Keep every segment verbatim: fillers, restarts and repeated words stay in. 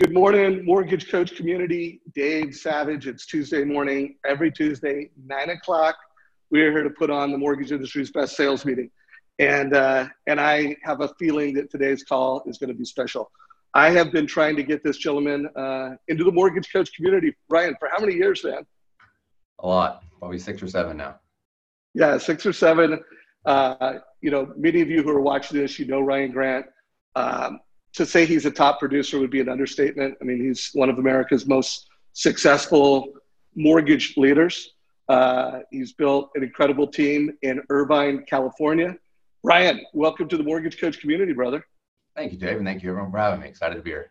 Good morning, Mortgage Coach community. Dave Savage. It's Tuesday morning. Every Tuesday, nine o'clock, we are here to put on the mortgage industry's best sales meeting. And, uh, and I have a feeling that today's call is going to be special. I have been trying to get this gentleman uh, into the Mortgage Coach community, Ryan, for how many years, man? A lot. Probably six or seven now. Yeah, six or seven. Uh, you know, many of you who are watching this, you know Ryan Grant. Um, To say he's a top producer would be an understatement. I mean, he's one of America's most successful mortgage leaders. Uh, he's built an incredible team in Irvine, California. Ryan, welcome to the Mortgage Coach community, brother. Thank you, Dave, and thank you everyone for having me. Excited to be here.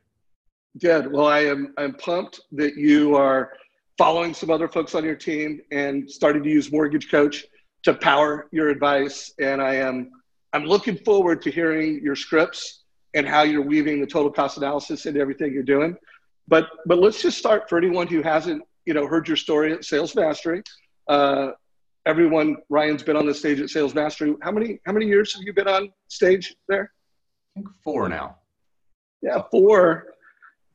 Good. Well, I am I'm pumped that you are following some other folks on your team and starting to use Mortgage Coach to power your advice. And I am I'm looking forward to hearing your scripts and how you're weaving the total cost analysis into everything you're doing. But but let's just start for anyone who hasn't you know heard your story at Sales Mastery. Uh, everyone, Ryan's been on the stage at Sales Mastery. How many how many years have you been on stage there? I think four now. Yeah, four,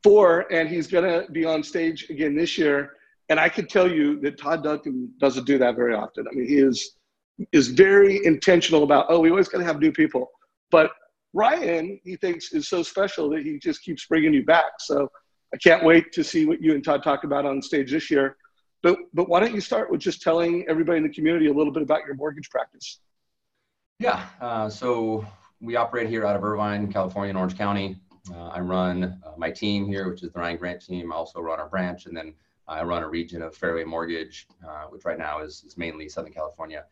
four, and he's gonna be on stage again this year. And I can tell you that Todd Duncan doesn't do that very often. I mean, he is is very intentional about oh, we always gotta have new people, but Ryan, he thinks, is so special that he just keeps bringing you back. So I can't wait to see what you and Todd talk about on stage this year. But but why don't you start with just telling everybody in the community a little bit about your mortgage practice? Yeah, uh, so we operate here out of Irvine, California, in Orange County. Uh, I run uh, my team here, which is the Ryan Grant team. I also run our branch, and then I run a region of Fairway Mortgage, uh, which right now is, is mainly Southern California.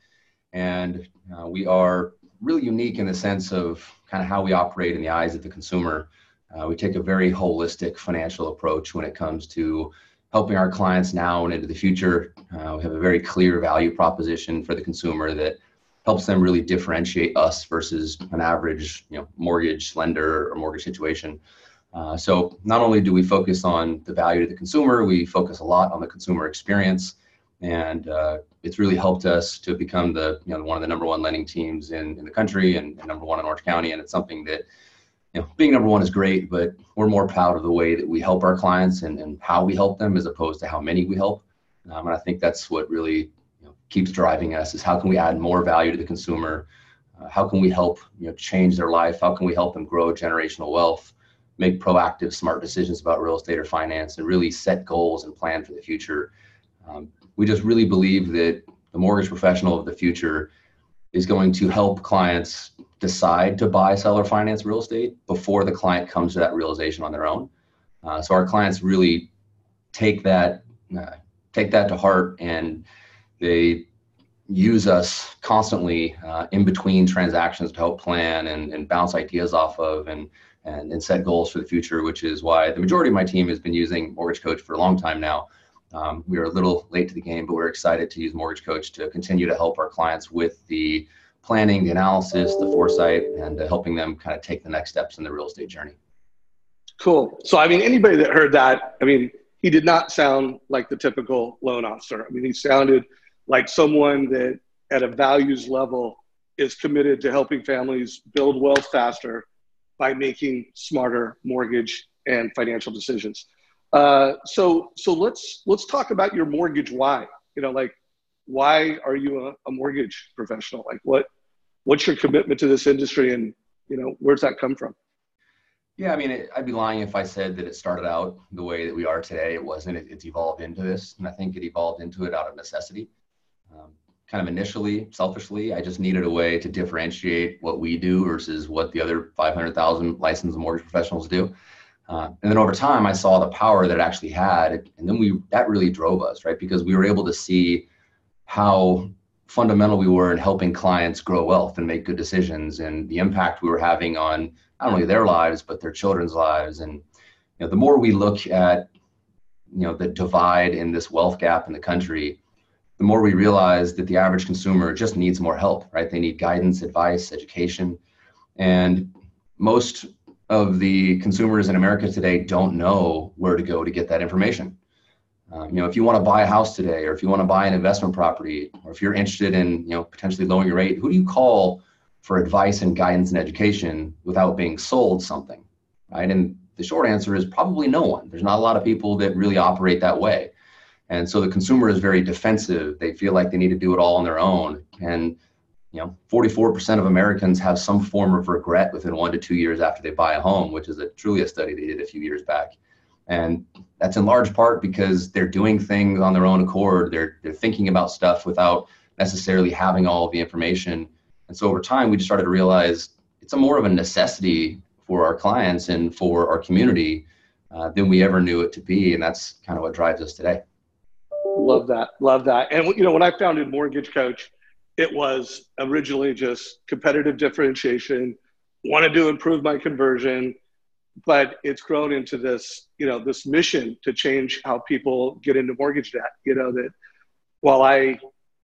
And uh, we are really unique in the sense of kind of how we operate in the eyes of the consumer. Uh, we take a very holistic financial approach when it comes to helping our clients now and into the future. Uh, we have a very clear value proposition for the consumer that helps them really differentiate us versus an average, you know, mortgage lender or mortgage situation. Uh, so not only do we focus on the value to the consumer, we focus a lot on the consumer experience. And uh, it's really helped us to become the you know one of the number one lending teams in, in the country and, and number one in Orange County. And it's something that, you know, being number one is great, but we're more proud of the way that we help our clients and, and how we help them as opposed to how many we help. Um, and I think that's what really you know, keeps driving us is how can we add more value to the consumer? Uh, how can we help you know change their life? How can we help them grow generational wealth, make proactive, smart decisions about real estate or finance, and really set goals and plan for the future? Um, We just really believe that the mortgage professional of the future is going to help clients decide to buy, sell, or finance real estate before the client comes to that realization on their own. Uh, so our clients really take that uh, take that to heart, and they use us constantly uh, in between transactions to help plan and, and bounce ideas off of and, and and set goals for the future, which is why the majority of my team has been using Mortgage Coach for a long time now. Um, we are a little late to the game, but we're excited to use Mortgage Coach to continue to help our clients with the planning, the analysis, the foresight, and uh, helping them kind of take the next steps in the real estate journey. Cool. So, I mean, anybody that heard that, I mean, he did not sound like the typical loan officer. I mean, he sounded like someone that at a values level is committed to helping families build wealth faster by making smarter mortgage and financial decisions. Uh, so, so let's, let's talk about your mortgage. Why, you know, like, why are you a, a mortgage professional? Like what, what's your commitment to this industry and, you know, where's that come from? Yeah. I mean, it, I'd be lying if I said that it started out the way that we are today. It wasn't, it, it's evolved into this. And I think it evolved into it out of necessity. Um, kind of initially, selfishly, I just needed a way to differentiate what we do versus what the other five hundred thousand licensed mortgage professionals do. Uh, and then over time, I saw the power that it actually had. And then we that really drove us, right? Because we were able to see how fundamental we were in helping clients grow wealth and make good decisions and the impact we were having on not only their lives, but their children's lives. And you know, the more we look at you know, the divide in this wealth gap in the country, the more we realize that the average consumer just needs more help, right? They need guidance, advice, education. And most of the consumers in America today don't know where to go to get that information. Um, you know, if you want to buy a house today, or if you want to buy an investment property, or if you're interested in, you know, potentially lowering your rate, who do you call for advice and guidance and education without being sold something, right? And the short answer is probably no one. There's not a lot of people that really operate that way. And so the consumer is very defensive. They feel like they need to do it all on their own. And, you know, forty-four percent of Americans have some form of regret within one to two years after they buy a home, which is a, truly a study they did a few years back. And that's in large part because they're doing things on their own accord. They're, they're thinking about stuff without necessarily having all of the information. And so over time, we just started to realize it's a more of a necessity for our clients and for our community uh, than we ever knew it to be. And that's kind of what drives us today. Love that. Love that. And, you know, when I founded Mortgage Coach, it was originally just competitive differentiation, wanted to improve my conversion, but it's grown into this, you know, this mission to change how people get into mortgage debt. You know, that while I,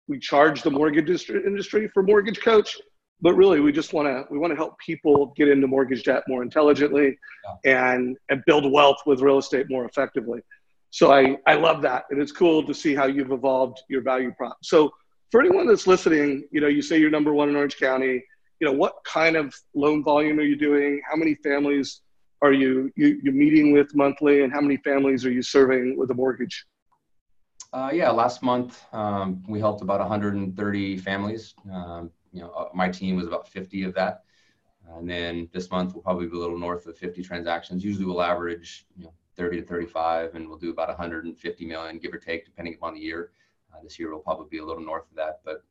we charge the mortgage industry for Mortgage Coach, but really we just want to, we want to help people get into mortgage debt more intelligently yeah. and, and build wealth with real estate more effectively. So I, I love that. And it's cool to see how you've evolved your value prop. So for anyone that's listening, you know, you say you're number one in Orange County, you know, what kind of loan volume are you doing? How many families are you, you you're meeting with monthly, and how many families are you serving with a mortgage? Uh, yeah, last month um, we helped about one hundred thirty families. Um, you know, my team was about fifty of that. And then this month we'll probably be a little north of fifty transactions. Usually we'll average, you know, thirty to thirty-five, and we'll do about one hundred fifty million, give or take, depending upon the year. Uh, this year we'll probably be a little north of that, but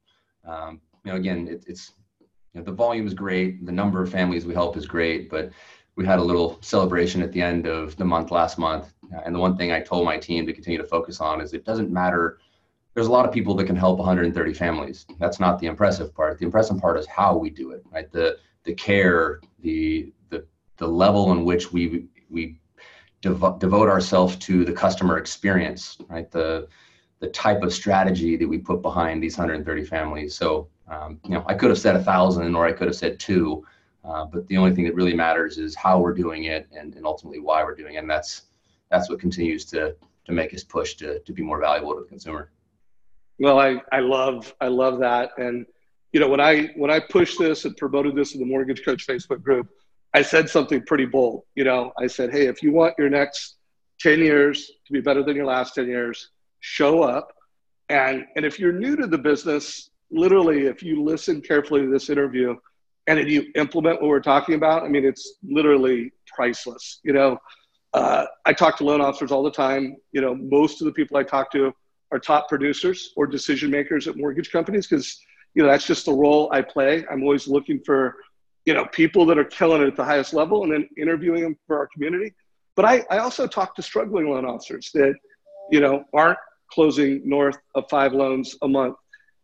um, you know, again, it, it's you know, the volume is great, the number of families we help is great, but we had a little celebration at the end of the month last month. And the one thing I told my team to continue to focus on is it doesn't matter. There's a lot of people that can help one hundred thirty families. That's not the impressive part. The impressive part is how we do it, right? The the care, the the the level in which we we devo- devote ourselves to the customer experience, right? The the type of strategy that we put behind these one hundred thirty families. So um, you know, I could have said a thousand, or I could have said two. Uh, but the only thing that really matters is how we're doing it, and, and ultimately why we're doing it. And that's that's what continues to to make us push to to be more valuable to the consumer. Well, I, I love I love that. And you know, when I when I pushed this and promoted this in the Mortgage Coach Facebook group, I said something pretty bold. You know, I said, hey, if you want your next ten years to be better than your last ten years, show up. And and if you're new to the business, literally, if you listen carefully to this interview, and then you implement what we're talking about, I mean, it's literally priceless. You know, uh, I talk to loan officers all the time. You know, most of the people I talk to are top producers or decision makers at mortgage companies, because, you know, that's just the role I play. I'm always looking for, you know, people that are killing it at the highest level and then interviewing them for our community. But I, I also talk to struggling loan officers that, you know, aren't closing north of five loans a month.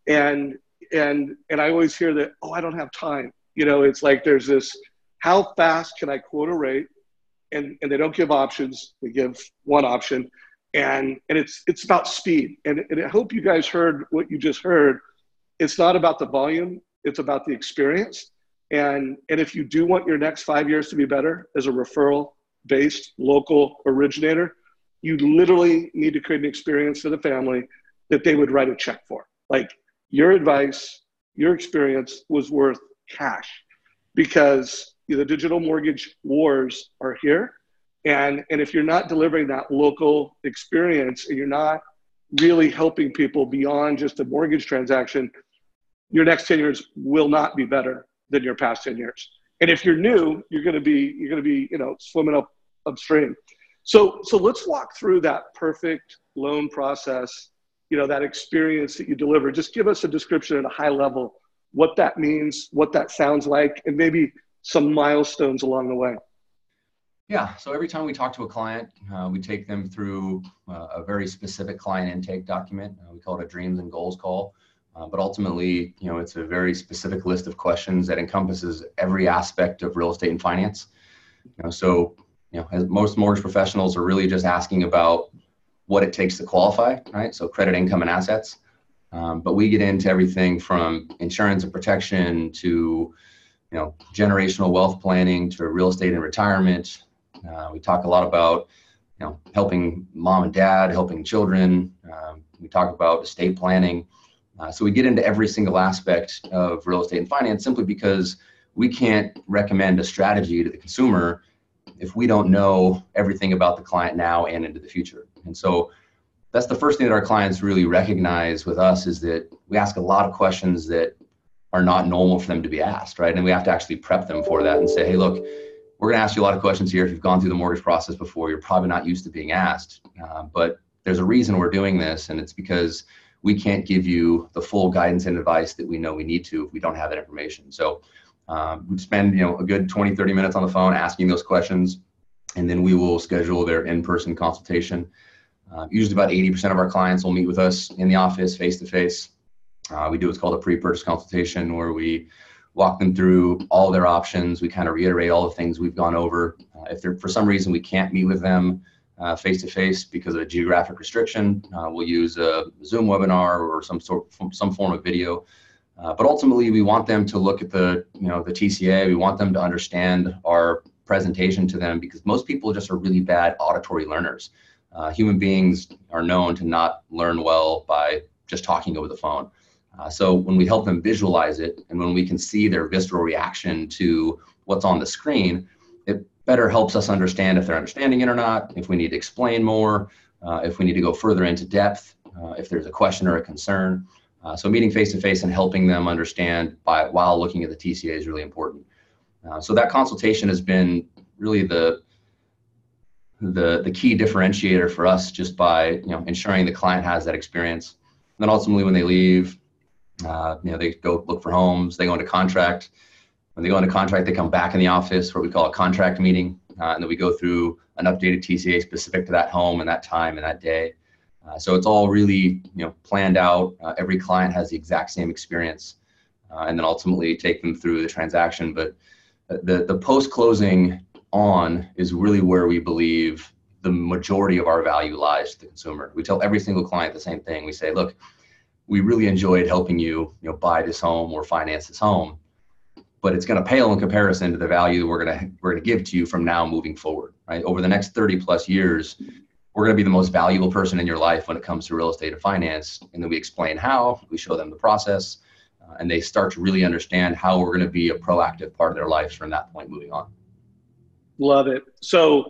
And, and, and I always hear that, oh, I don't have time. You know, it's like there's this, how fast can I quote a rate? And, and they don't give options. They give one option. And and it's it's about speed. And, and I hope you guys heard what you just heard. It's not about the volume. It's about the experience. And, and if you do want your next five years to be better as a referral-based local originator, you literally need to create an experience for the family that they would write a check for. Like, your advice, your experience was worth cash, because the digital mortgage wars are here. And, and if you're not delivering that local experience, and you're not really helping people beyond just a mortgage transaction, your next ten years will not be better than your past ten years. And if you're new, you're going to be, you're going to be, you know, swimming up upstream. So, so let's walk through that perfect loan process, you know, that experience that you deliver. Just give us a description at a high level, what that means, what that sounds like, and maybe some milestones along the way. Yeah, so every time we talk to a client, uh, we take them through uh, a very specific client intake document. Uh, we call it a dreams and goals call. Uh, but ultimately, you know, it's a very specific list of questions that encompasses every aspect of real estate and finance. You know, so, you know, as most mortgage professionals are really just asking about what it takes to qualify, right? So credit, income, and assets. Um, but we get into everything from insurance and protection to, you know, generational wealth planning to real estate and retirement. Uh, we talk a lot about, you know, helping mom and dad, helping children. Um, we talk about estate planning. Uh, so we get into every single aspect of real estate and finance, simply because we can't recommend a strategy to the consumer if we don't know everything about the client now and into the future. And so that's the first thing that our clients really recognize with us, is that we ask a lot of questions that are not normal for them to be asked, right? And we have to actually prep them for that and say, hey, look, we're going to ask you a lot of questions here. If you've gone through the mortgage process before, you're probably not used to being asked, uh, but there's a reason we're doing this, and it's because we can't give you the full guidance and advice that we know we need to if we don't have that information. So um, we spend, you know, a good twenty, thirty minutes on the phone asking those questions, and then we will schedule their in-person consultation. Uh, usually about eighty percent of our clients will meet with us in the office face-to-face. Uh, we do what's called a pre-purchase consultation, where we walk them through all their options. We kind of reiterate all the things we've gone over. Uh, if they're, for some reason we can't meet with them uh, face-to-face because of a geographic restriction, uh, we'll use a Zoom webinar or some sort, some form of video. Uh, but ultimately, we want them to look at the, you know, the T C A. We want them to understand our presentation to them, because most people just are really bad auditory learners. Uh, human beings are known to not learn well by just talking over the phone. Uh, so when we help them visualize it, and when we can see their visceral reaction to what's on the screen, it better helps us understand if they're understanding it or not, if we need to explain more, uh, if we need to go further into depth, uh, if there's a question or a concern. Uh, so meeting face-to-face and helping them understand by while looking at the T C A is really important. Uh, so that consultation has been really the the the key differentiator for us, just by, you know, ensuring the client has that experience. And then ultimately when they leave, Uh, you know, they go look for homes, they go into contract. When they go into contract, they come back in the office for what we call a contract meeting. Uh, and then we go through an updated T C A specific to that home and that time and that day. Uh, so it's all really, you know, planned out. Uh, every client has the exact same experience, uh, and then ultimately take them through the transaction. But the, the post-closing on is really where we believe the majority of our value lies to the consumer. We tell every single client the same thing. We say, look, we really enjoyed helping you, you know, buy this home or finance this home, but it's going to pale in comparison to the value that we're going to we're going to give to you from now moving forward, right? Over the next thirty plus years, we're going to be the most valuable person in your life when it comes to real estate and finance. And then we explain how, we show them the process, uh, and they start to really understand how we're going to be a proactive part of their lives from that point moving on. Love it. So,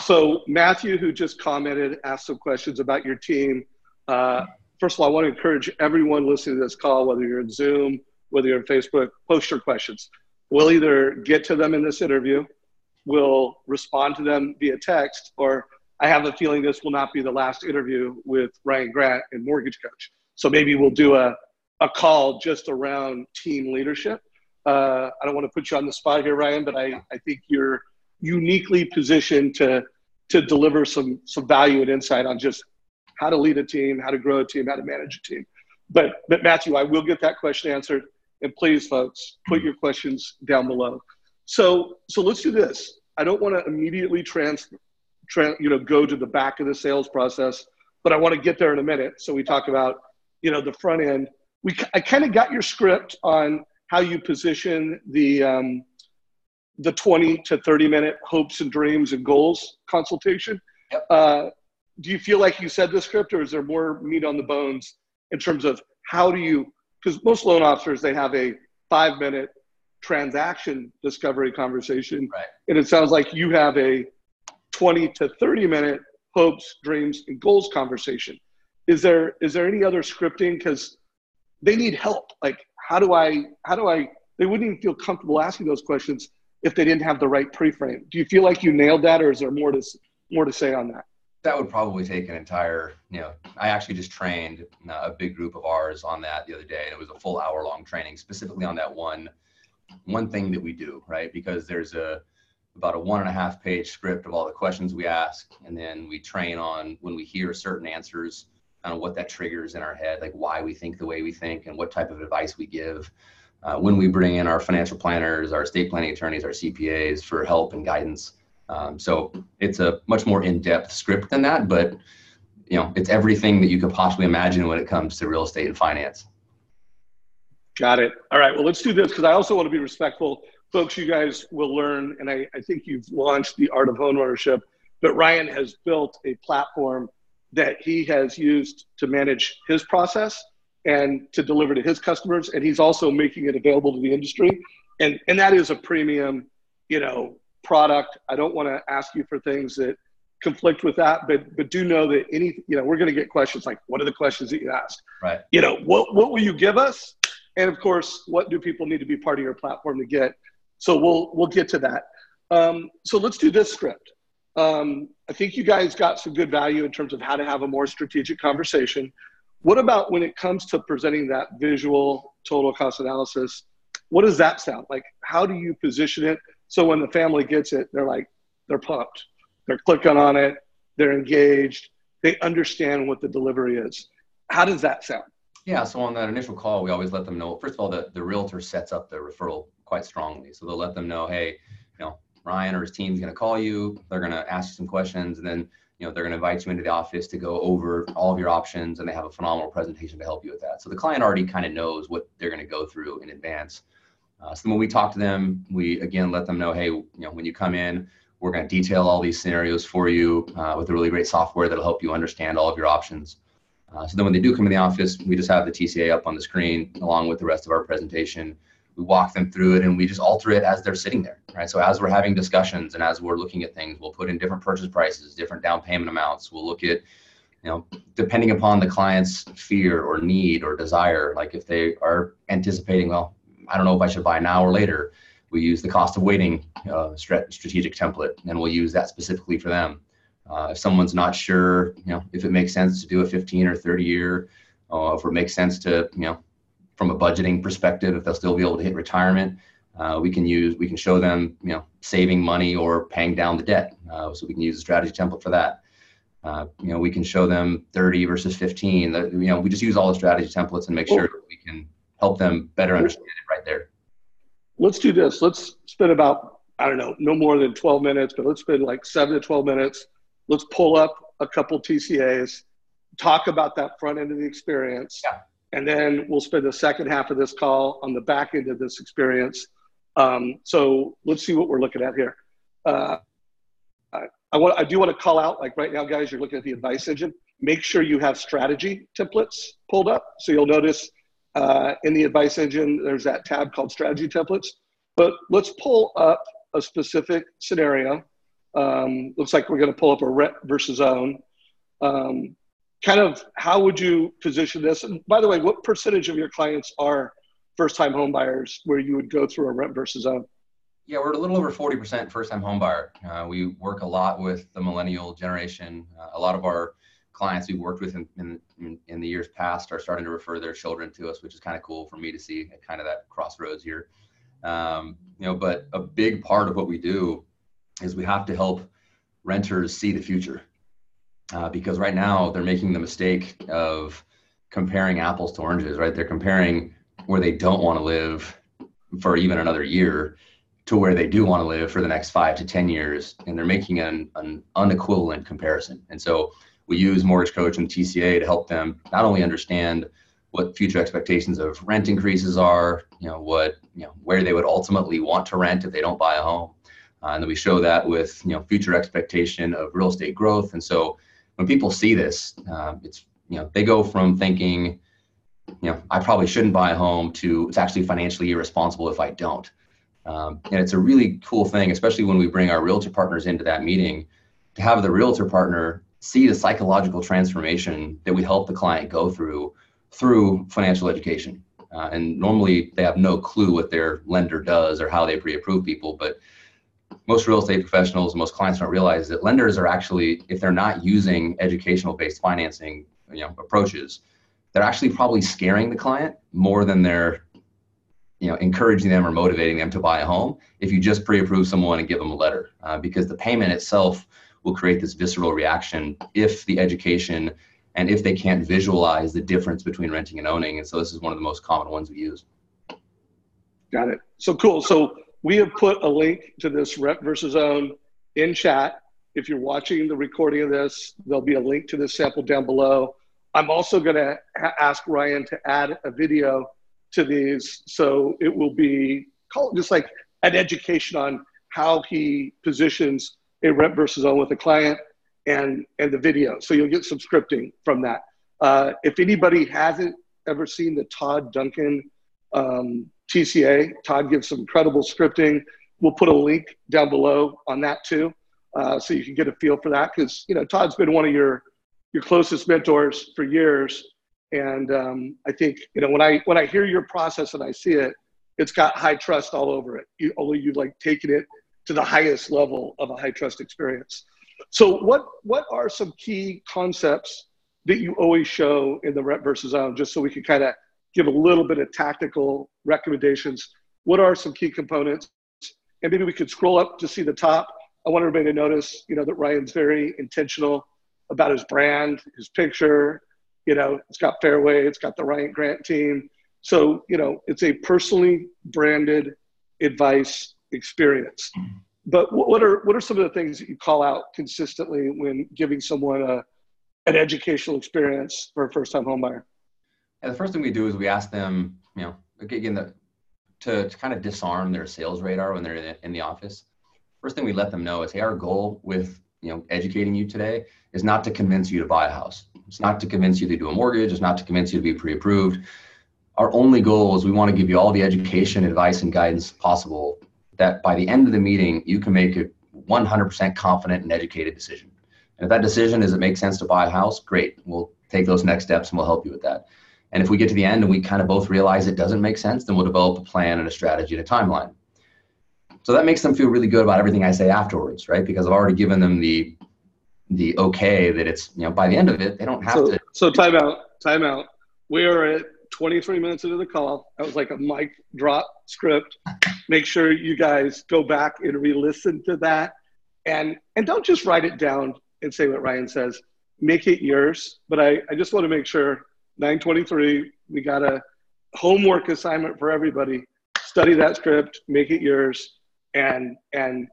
so Matthew, who just commented, asked some questions about your team. Uh, First of all, I want to encourage everyone listening to this call, whether you're in Zoom, whether you're on Facebook, post your questions. We'll either get to them in this interview, we'll respond to them via text, or I have a feeling this will not be the last interview with Ryan Grant and Mortgage Coach. So maybe we'll do a, a call just around team leadership. Uh, I don't want to put you on the spot here, Ryan, but I, I think you're uniquely positioned to, to deliver some, some value and insight on just how to lead a team, how to grow a team, how to manage a team. But, but Matthew, I will get that question answered. And please, folks, put your questions down below. So, so let's do this. I don't want to immediately trans, trans, you know, go to the back of the sales process, but I want to get there in a minute. So we talk about, you know, the front end. We, I kind of got your script on how you position the, um, the twenty to thirty minute hopes and dreams and goals consultation. Uh, Do you feel like you said the script, or is there more meat on the bones in terms of how do you, because most loan officers, they have a five minute transaction discovery conversation. Right. And it sounds like you have a twenty to thirty minute hopes, dreams, and goals conversation. Is there, is there any other scripting? Because they need help. Like, how do I, how do I, they wouldn't even feel comfortable asking those questions if they didn't have the right pre-frame. Do you feel like you nailed that, or is there more to, more to say on that? That would probably take an entire, you know, I actually just trained a big group of ours on that the other day. And it was a full hour long training specifically on that one, one thing that we do, right? Because there's a, about a one and a half page script of all the questions we ask. And then we train on when we hear certain answers, kind of what that triggers in our head, like why we think the way we think and what type of advice we give. Uh, when we bring in our financial planners, our estate planning attorneys, our C P As for help and guidance. Um, so it's a much more in-depth script than that, but, you know, it's everything that you could possibly imagine when it comes to real estate and finance. Got it. All right. Well, let's do this, because I also want to be respectful. Folks, you guys will learn, and I, I think you've launched the Art of Homeownership, but Ryan has built a platform that he has used to manage his process and to deliver to his customers. And he's also making it available to the industry. And, and that is a premium, you know, product. I don't want to ask you for things that conflict with that, but but do know that any, you know, we're going to get questions like, what are the questions that you asked? Right. You know, what what will you give us? And of course, what do people need to be part of your platform to get? So we'll we'll get to that. Um, so let's do this script. Um, I think you guys got some good value in terms of how to have a more strategic conversation. What about when it comes to presenting that visual total cost analysis? What does that sound like? How do you position it so when the family gets it, they're like, they're pumped. They're clicking on it. They're engaged. They understand what the delivery is. How does that sound? Yeah. So on that initial call, we always let them know, first of all, the, the realtor sets up the referral quite strongly. So they'll let them know, hey, you know, Ryan or his team's going to call you. They're going to ask you some questions, and then, you know, they're going to invite you into the office to go over all of your options, and they have a phenomenal presentation to help you with that. So the client already kind of knows what they're going to go through in advance. Uh, so then when we talk to them, we again let them know, hey, you know, when you come in, we're going to detail all these scenarios for you uh, with a really great software that'll help you understand all of your options. Uh, so then when they do come in the office, we just have the T C A up on the screen along with the rest of our presentation. We walk them through it, and we just alter it as they're sitting there, right? So as we're having discussions and as we're looking at things, we'll put in different purchase prices, different down payment amounts. We'll look at, you know, depending upon the client's fear or need or desire, like if they are anticipating, well, I don't know if I should buy now or later, we use the cost of waiting uh, strategic template, and we'll use that specifically for them. Uh, if someone's not sure, you know, if it makes sense to do a fifteen or thirty year, uh, if it makes sense to, you know, from a budgeting perspective, if they'll still be able to hit retirement, uh, we can use, we can show them, you know, saving money or paying down the debt. Uh, so we can use a strategy template for that. Uh, you know, we can show them thirty versus fifteen. That, you know, we just use all the strategy templates and make sure that we can help them better understand it right there. Let's do this. Let's spend about, I don't know, no more than twelve minutes, but let's spend like seven to twelve minutes. Let's pull up a couple T C As, talk about that front end of the experience. Yeah. And then we'll spend the second half of this call on the back end of this experience. Um, so let's see what we're looking at here. Uh, I, I, want, I do want to call out, like right now, guys, you're looking at the advice engine. Make sure you have strategy templates pulled up. So you'll notice Uh, in the advice engine, there's that tab called strategy templates, but let's pull up a specific scenario. Um, looks like we're going to pull up a rent versus own. Um, kind of how would you position this? And by the way, what percentage of your clients are first-time home buyers where you would go through a rent versus own? Yeah, we're a little over forty percent first-time home buyer. Uh, we work a lot with the millennial generation. Uh, a lot of our clients we've worked with in, in, in the years past are starting to refer their children to us, which is kind of cool for me to see at kind of that crossroads here. Um, you know, but a big part of what we do is we have to help renters see the future uh, because right now they're making the mistake of comparing apples to oranges, right? They're comparing where they don't want to live for even another year to where they do want to live for the next five to ten years. And they're making an, an unequivalent comparison. And so we use Mortgage Coach and T C A to help them not only understand what future expectations of rent increases are, you know, what, you know, where they would ultimately want to rent if they don't buy a home. Uh, and then we show that with, you know, future expectation of real estate growth. And so when people see this, uh, it's, you know, they go from thinking, you know, I probably shouldn't buy a home to it's actually financially irresponsible if I don't. Um, and it's a really cool thing, especially when we bring our realtor partners into that meeting, to have the realtor partner see the psychological transformation that we help the client go through, through financial education. Uh, and normally they have no clue what their lender does or how they pre-approve people, but most real estate professionals, most clients don't realize that lenders are actually, if they're not using educational-based financing, you know, approaches, they're actually probably scaring the client more than they're, you know, encouraging them or motivating them to buy a home if you just pre-approve someone and give them a letter, uh, because the payment itself will create this visceral reaction if the education and if they can't visualize the difference between renting and owning. And so this is one of the most common ones we use. Got it. So cool. So we have put a link to this rent versus own in chat. If you're watching the recording of this, there'll be a link to this sample down below. I'm also going to ha- ask Ryan to add a video to these. So it will be called just like an education on how he positions a rent versus own with a client, and and the video. So you'll get some scripting from that. Uh, if anybody hasn't ever seen the Todd Duncan um, T C A, Todd gives some incredible scripting. We'll put a link down below on that too, uh, so you can get a feel for that. Because, you know, Todd's been one of your your closest mentors for years, and um, I think, you know, when I when I hear your process and I see it, it's got high trust all over it. You, although you've like taken it to the highest level of a high trust experience. So what what are some key concepts that you always show in the rep versus own, just so we can kind of give a little bit of tactical recommendations? What are some key components? And maybe we could scroll up to see the top. I want everybody to notice, you know, that Ryan's very intentional about his brand, his picture. You know, it's got Fairway, it's got the Ryan Grant team. So, you know, it's a personally branded advice experience. But what are what are some of the things that you call out consistently when giving someone a, an educational experience for a first-time homebuyer? And the first thing we do is we ask them, you know, again, the, to, to kind of disarm their sales radar when they're in the, in the office. First thing we let them know is, hey, our goal with, you know, educating you today is not to convince you to buy a house. It's not to convince you to do a mortgage. It's not to convince you to be pre-approved. Our only goal is we want to give you all the education, advice, and guidance possible that by the end of the meeting, you can make a one hundred percent confident and educated decision. And if that decision is it makes sense to buy a house, great. We'll take those next steps and we'll help you with that. And if we get to the end and we kind of both realize it doesn't make sense, then we'll develop a plan and a strategy and a timeline. So that makes them feel really good about everything I say afterwards, right? Because I've already given them the the okay that it's, you know, by the end of it, they don't have so, to. So time out, time out. We are at twenty-three minutes into the call. That was like a mic drop script. Make sure you guys go back and re-listen to that. And, and don't just write it down and say what Ryan says. Make it yours. But I, I just want to make sure nine twenty-three, we got a homework assignment for everybody. Study that script, make it yours, and and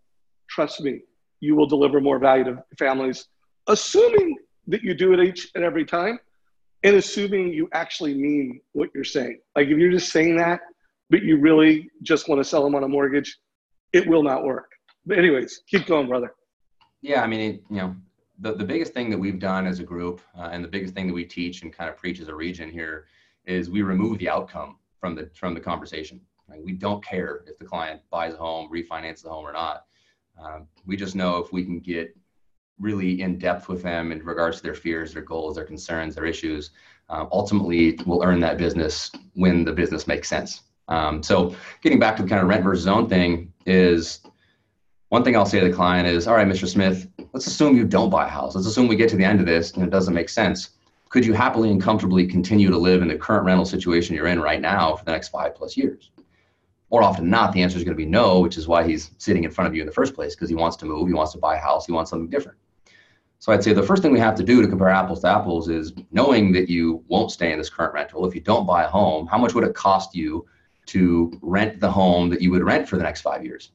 trust me, you will deliver more value to families, assuming that you do it each and every time, and assuming you actually mean what you're saying. Like if you're just saying that, but you really just want to sell them on a mortgage, it will not work. But anyways, keep going, brother. Yeah, I mean, it, you know, The, the biggest thing that we've done as a group uh, and the biggest thing that we teach and kind of preach as a region here is we remove the outcome from the from the conversation. Like we don't care if the client buys a home, refinances the home or not. Um, we just know if we can get really in depth with them in regards to their fears, their goals, their concerns, their issues, uh, ultimately we'll earn that business when the business makes sense. Um, so getting back to the kind of rent versus own thing is one thing I'll say to the client is, all right, Mister Smith, let's assume you don't buy a house. Let's assume we get to the end of this and it doesn't make sense. Could you happily and comfortably continue to live in the current rental situation you're in right now for the next five plus years? More often than not, the answer is going to be no, which is why he's sitting in front of you in the first place, because he wants to move, he wants to buy a house, he wants something different. So I'd say the first thing we have to do to compare apples to apples is knowing that you won't stay in this current rental. If you don't buy a home, how much would it cost you to rent the home that you would rent for the next five years?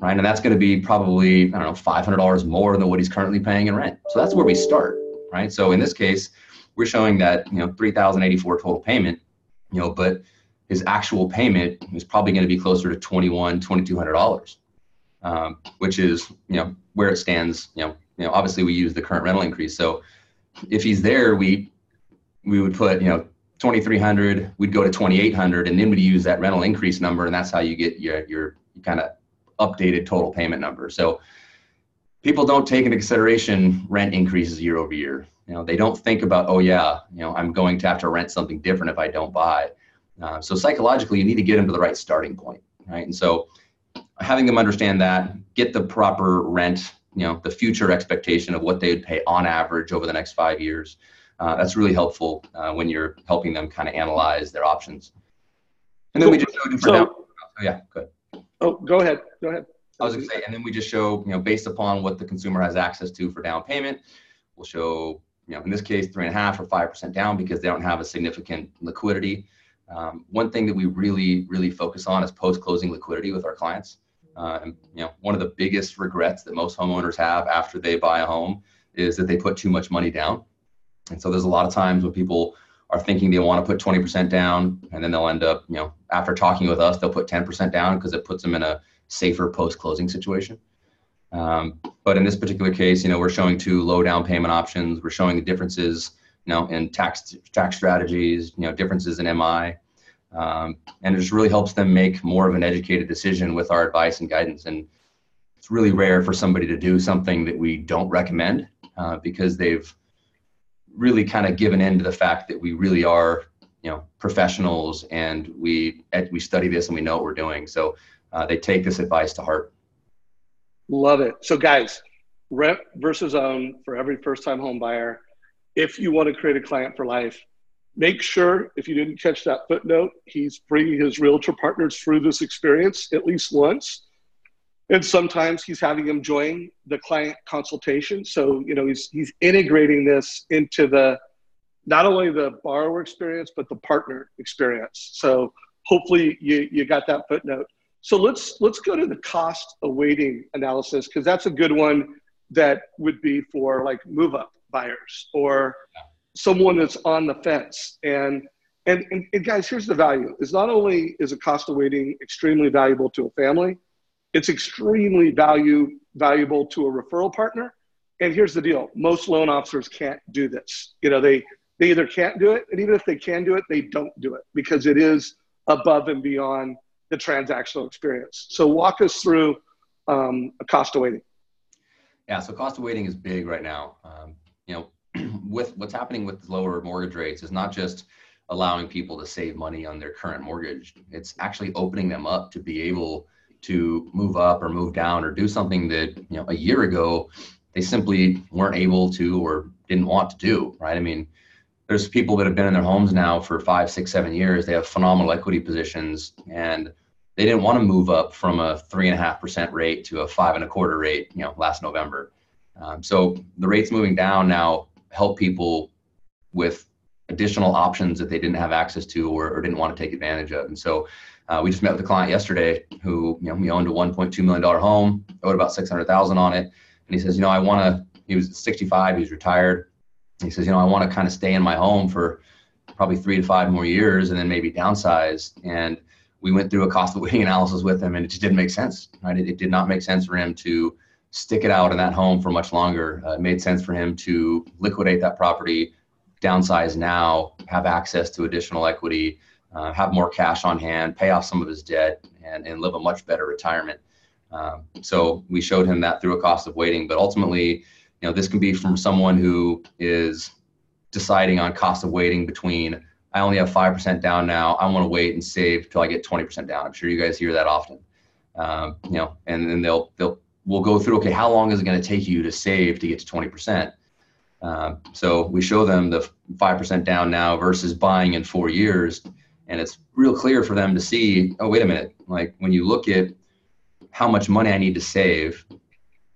Right, and that's going to be probably, I don't know, five hundred dollars more than what he's currently paying in rent. So that's where we start, right? So in this case, we're showing that, you know, three thousand eighty-four dollars total payment, you know, but his actual payment is probably going to be closer to twenty-one hundred dollars, twenty-two hundred dollars, um, which is, you know, where it stands. You know, you know, obviously we use the current rental increase. So if he's there, we we would put, you know, twenty-three hundred dollars, we'd go to twenty-eight hundred dollars, and then we'd use that rental increase number, and that's how you get your your kind of updated total payment number. So people don't take into consideration rent increases year over year. You know, they don't think about, oh yeah, you know, I'm going to have to rent something different if I don't buy. Uh, so psychologically, you need to get them to the right starting point, right? And so having them understand that, get the proper rent, you know, the future expectation of what they would pay on average over the next five years. Uh, that's really helpful uh, when you're helping them kind of analyze their options. And then we just go different out- oh yeah, good. Oh, go ahead. Go ahead. I was going to say, and then we just show, you know, based upon what the consumer has access to for down payment, we'll show, you know, in this case, three and a half or five percent down because they don't have a significant liquidity. Um, one thing that we really, really focus on is post-closing liquidity with our clients. Uh, and, you know, one of the biggest regrets that most homeowners have after they buy a home is that they put too much money down. And so there's a lot of times when people are thinking they want to put twenty percent down, and then they'll end up, you know, after talking with us, they'll put ten percent down because it puts them in a safer post-closing situation. Um, but in this particular case, you know, we're showing two low down payment options. We're showing the differences, you know, in tax tax strategies, you know, differences in M I. Um, and it just really helps them make more of an educated decision with our advice and guidance. And it's really rare for somebody to do something that we don't recommend uh, because they've really kind of given in to the fact that we really are, you know, professionals and we, we study this and we know what we're doing. So uh, they take this advice to heart. Love it. So guys, rent versus own for every first-time home buyer. If you want to create a client for life, make sure, if you didn't catch that footnote, he's bringing his realtor partners through this experience at least once. And sometimes he's having them join the client consultation. So, you know, he's, he's integrating this into the, not only the borrower experience, but the partner experience. So hopefully you, you got that footnote. So let's, let's go to the cost of waiting analysis, because that's a good one that would be for like move up buyers or someone that's on the fence. And, and, and, and guys, here's the value. Is not only is a cost of waiting extremely valuable to a family, it's extremely value, valuable to a referral partner. And here's the deal. Most loan officers can't do this. You know, they, they either can't do it, and even if they can do it, they don't do it because it is above and beyond the transactional experience. So walk us through um, a cost of waiting. Yeah, so cost of waiting is big right now. Um, you know, with what's happening with lower mortgage rates is not just allowing people to save money on their current mortgage. It's actually opening them up to be able to move up or move down or do something that, you know, a year ago, they simply weren't able to or didn't want to do, right? I mean, there's people that have been in their homes now for five, six, seven years. They have phenomenal equity positions and they didn't want to move up from a three and a half percent rate to a five and a quarter rate, you know, last November. Um, so the rates moving down now help people with additional options that they didn't have access to or, or didn't want to take advantage of. And so uh, we just met with a client yesterday who, you know, he owned a one point two million dollars home, owed about six hundred thousand dollars on it. And he says, you know, I want to, he was sixty-five, he's retired. He says, you know, I want to kind of stay in my home for probably three to five more years and then maybe downsize. And we went through a cost of waiting analysis with him, and it just didn't make sense, right? It, it did not make sense for him to stick it out in that home for much longer. Uh, it made sense for him to liquidate that property, downsize now, have access to additional equity, uh, have more cash on hand, pay off some of his debt, and, and live a much better retirement. Um, so we showed him that through a cost of waiting, but ultimately, you know, this can be from someone who is deciding on cost of waiting between, I only have five percent down now, I want to wait and save till I get twenty percent down. I'm sure you guys hear that often. Um, you know, and then they'll, they'll, we'll go through, okay, how long is it going to take you to save to get to twenty percent? Um, so we show them the five percent down now versus buying in four years. And it's real clear for them to see, oh, wait a minute. Like when you look at how much money I need to save,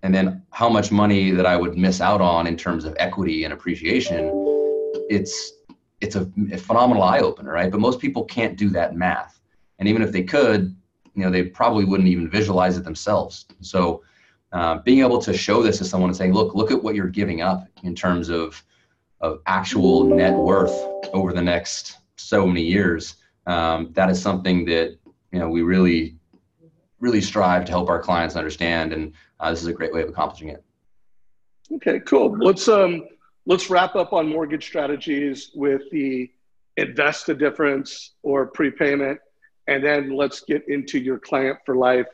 and then how much money that I would miss out on in terms of equity and appreciation, it's it's a, a phenomenal eye-opener, right? But most people can't do that math. And even if they could, you know, they probably wouldn't even visualize it themselves. So uh, being able to show this to someone and saying, look, look at what you're giving up in terms of, of actual net worth over the next so many years, um, that is something that, you know, we really, really strive to help our clients understand. And uh, this is a great way of accomplishing it. Okay, cool. Let's, um, let's wrap up on mortgage strategies with the invest the difference or prepayment, and then let's get into your client for life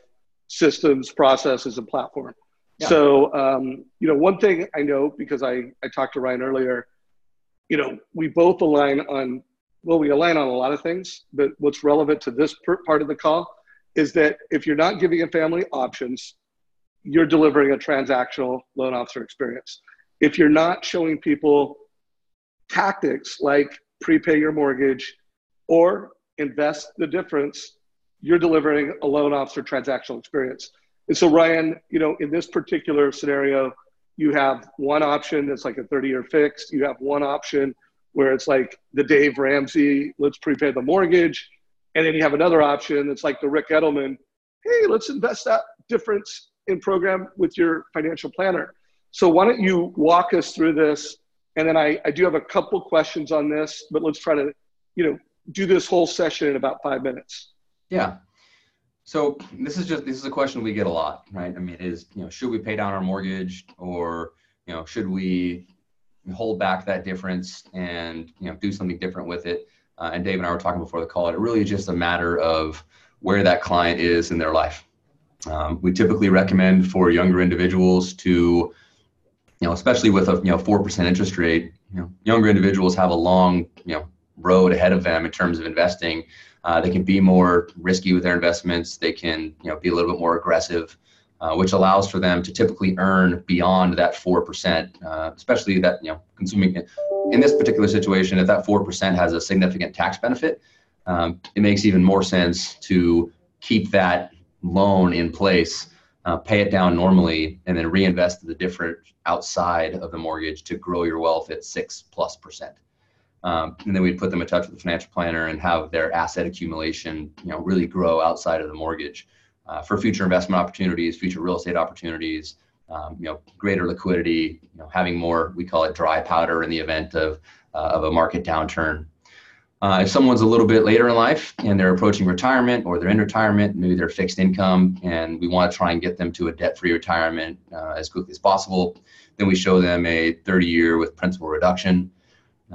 systems, processes, and platform. Yeah. So, um, you know, one thing I know, because I, I talked to Ryan earlier, you know, we both align on, well, we align on a lot of things, but what's relevant to this part of the call is that if you're not giving a family options, you're delivering a transactional loan officer experience. If you're not showing people tactics like prepay your mortgage or invest the difference, you're delivering a loan officer transactional experience. And so Ryan, you know, in this particular scenario, you have one option that's like a thirty year fixed. You have one option where it's like the Dave Ramsey, let's prepay the mortgage. And then you have another option that's like the Rick Edelman, hey, let's invest that difference in program with your financial planner. So why don't you walk us through this? And then I, I do have a couple questions on this, but let's try to, you know, do this whole session in about five minutes. Yeah. So this is just, this is a question we get a lot, right? I mean, is, you know, should we pay down our mortgage, or, you know, should we hold back that difference and, you know, do something different with it? Uh, and Dave and I were talking before the call, and it really is just a matter of where that client is in their life. Um, we typically recommend for younger individuals to, you know, especially with a you know four percent interest rate, you know, younger individuals have a long you know road ahead of them in terms of investing. Uh, they can be more risky with their investments. They can you know be a little bit more aggressive, uh, which allows for them to typically earn beyond that four percent, uh, especially that you know consuming in this particular situation. If that four percent has a significant tax benefit, um, it makes even more sense to keep that loan in place, uh, pay it down normally, and then reinvest the difference outside of the mortgage to grow your wealth at six plus percent. Um, and then we'd put them in touch with a financial planner and have their asset accumulation, you know, really grow outside of the mortgage, uh, for future investment opportunities, future real estate opportunities, um, you know, greater liquidity, you know, having more, we call it dry powder in the event of, uh, of a market downturn. Uh, if someone's a little bit later in life and they're approaching retirement or they're in retirement, maybe they're fixed income, and we want to try and get them to a debt-free retirement uh, as quickly as possible, then we show them a thirty year with principal reduction.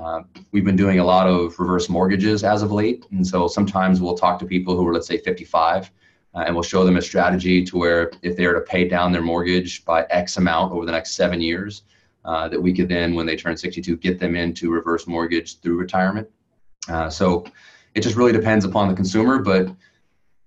Uh, we've been doing a lot of reverse mortgages as of late, and so sometimes we'll talk to people who are, let's say, fifty-five, uh, and we'll show them a strategy to where if they are to pay down their mortgage by X amount over the next seven years, uh, that we could then, when they turn sixty-two, get them into reverse mortgage through retirement. Uh, so it just really depends upon the consumer, but you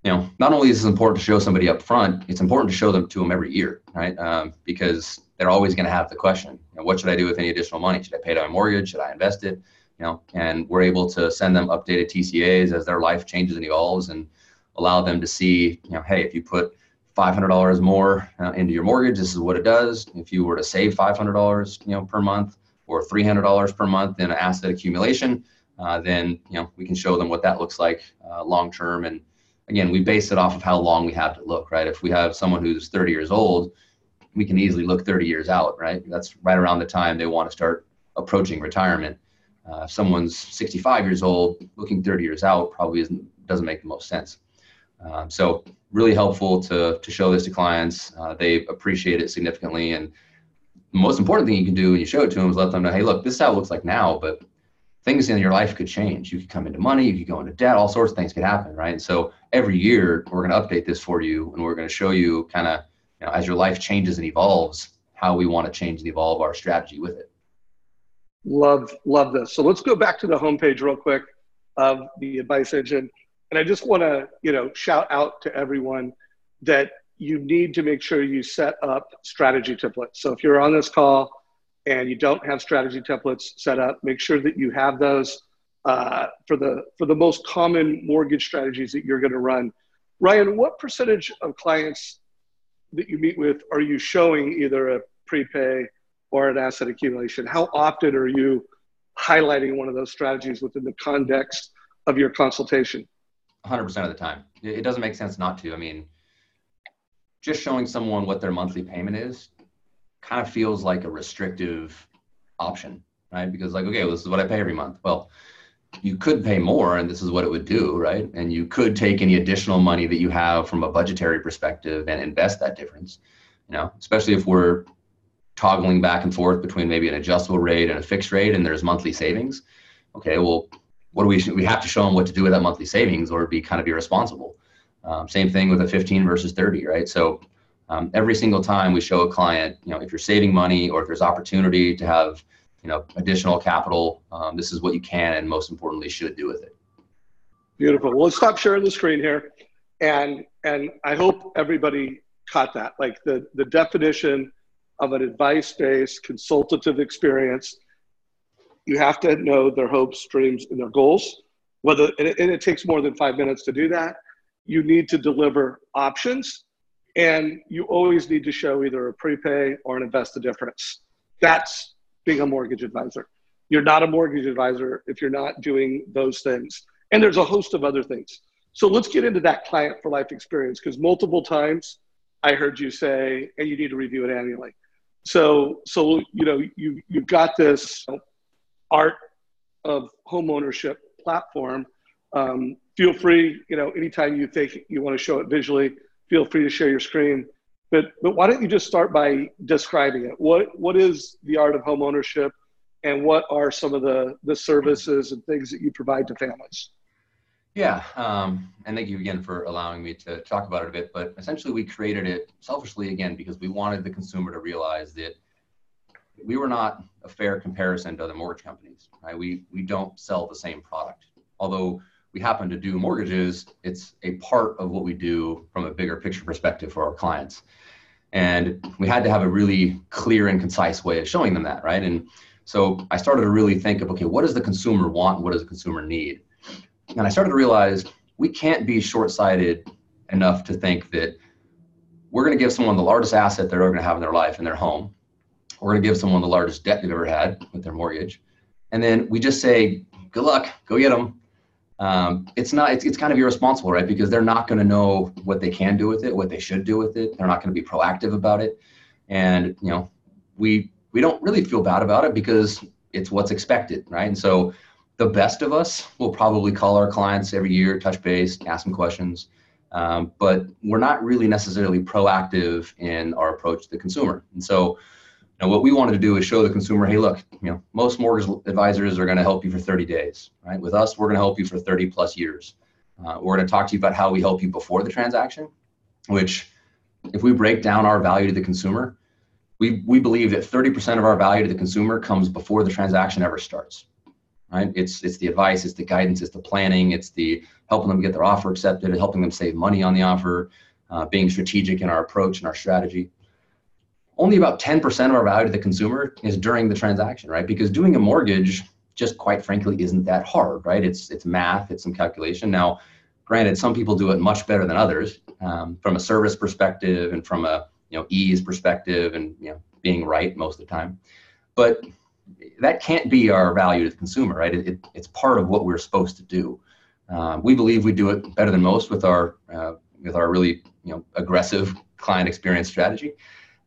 know, not only is it important to show somebody up front, it's important to show them to them every year, right? Um, because they're always going to have the question, you know, what should I do with any additional money? Should I pay down my mortgage? Should I invest it? You know, and we're able to send them updated T C As as their life changes and evolves, and allow them to see, you know, hey, if you put five hundred dollars more uh, into your mortgage, this is what it does. If you were to save five hundred dollars, you know, per month, or three hundred dollars per month in asset accumulation, Uh, then, you know, we can show them what that looks like uh, long term. And again, we base it off of how long we have to look, right? If we have someone who's thirty years old, we can easily look thirty years out, right? That's right around the time they want to start approaching retirement. Uh, if someone's sixty-five years old, looking thirty years out probably isn't, doesn't make the most sense. Um, so really helpful to, to show this to clients. Uh, they appreciate it significantly. And the most important thing you can do when you show it to them is let them know, hey, look, this is how it looks like now, but things in your life could change. You could come into money, you could go into debt, all sorts of things could happen, right? And so every year we're gonna update this for you, and we're gonna show you kind of, you know, as your life changes and evolves, how we wanna change and evolve our strategy with it. Love, love this. So let's go back to the homepage real quick of the Advice Engine. And I just wanna, you know, shout out to everyone that you need to make sure you set up strategy templates. So if you're on this call and you don't have strategy templates set up, make sure that you have those uh, for the for the most common mortgage strategies that you're gonna run. Ryan, what percentage of clients that you meet with are you showing either a prepay or an asset accumulation? How often are you highlighting one of those strategies within the context of your consultation? one hundred percent of the time. It doesn't make sense not to. I mean, just showing someone what their monthly payment is kind of feels like a restrictive option, right? Because like, okay, well, this is what I pay every month. Well, you could pay more and this is what it would do, right? And you could take any additional money that you have from a budgetary perspective and invest that difference, you know, especially if we're toggling back and forth between maybe an adjustable rate and a fixed rate and there's monthly savings. Okay, well, what do we, we have to show them what to do with that monthly savings or be kind of irresponsible. Um, same thing with a fifteen versus thirty, right? So Um, every single time we show a client, you know, if you're saving money or if there's opportunity to have, you know, additional capital, um, this is what you can and most importantly should do with it. Beautiful. Well, let's stop sharing the screen here. And and I hope everybody caught that. Like the, the definition of an advice-based consultative experience, you have to know their hopes, dreams, and their goals. Whether and it, and it takes more than five minutes to do that. You need to deliver options. And you always need to show either a prepay or an invest the difference. That's being a mortgage advisor. You're not a mortgage advisor if you're not doing those things. And there's a host of other things. So let's get into that client for life experience, because multiple times I heard you say, and you need to review it annually. So, so you know, you, you've got this Art of Homeownership platform. Um, feel free, you know, anytime you think you want to show it visually, feel free to share your screen, but but why don't you just start by describing it? What what is the Art of Homeownership, and what are some of the, the services and things that you provide to families? Yeah, um, and thank you again for allowing me to talk about it a bit, but essentially we created it selfishly again because we wanted the consumer to realize that we were not a fair comparison to other mortgage companies, right? We, we don't sell the same product. Although we happen to do mortgages, it's a part of what we do from a bigger picture perspective for our clients. And we had to have a really clear and concise way of showing them that, right? And so I started to really think of, okay, what does the consumer want? What does the consumer need? And I started to realize we can't be short-sighted enough to think that we're going to give someone the largest asset they're ever going to have in their life in their home. We're going to give someone the largest debt they've ever had with their mortgage. And then we just say, good luck, go get them. Um, it's not, it's, it's kind of irresponsible, right? Because they're not going to know what they can do with it, what they should do with it. They're not going to be proactive about it. And, you know, we, we don't really feel bad about it because it's what's expected, right? And so the best of us will probably call our clients every year, touch base, ask them questions. Um, but we're not really necessarily proactive in our approach to the consumer. And so, now, what we wanted to do is show the consumer, hey, look, you know, most mortgage advisors are going to help you for thirty days, right? With us, we're going to help you for thirty plus years. Uh, we're going to talk to you about how we help you before the transaction, which if we break down our value to the consumer, we, we believe that thirty percent of our value to the consumer comes before the transaction ever starts, right? It's, it's the advice, it's the guidance, it's the planning, it's the helping them get their offer accepted, helping them save money on the offer, uh, being strategic in our approach and our strategy. Only about ten percent of our value to the consumer is during the transaction, right? Because doing a mortgage just quite frankly isn't that hard, right? It's it's math, it's some calculation. Now, granted, some people do it much better than others um, from a service perspective and from a you know ease perspective and you know being right most of the time. But that can't be our value to the consumer, right? It, it, it's part of what we're supposed to do. Um, we believe we do it better than most with our uh, with our really you know aggressive client experience strategy.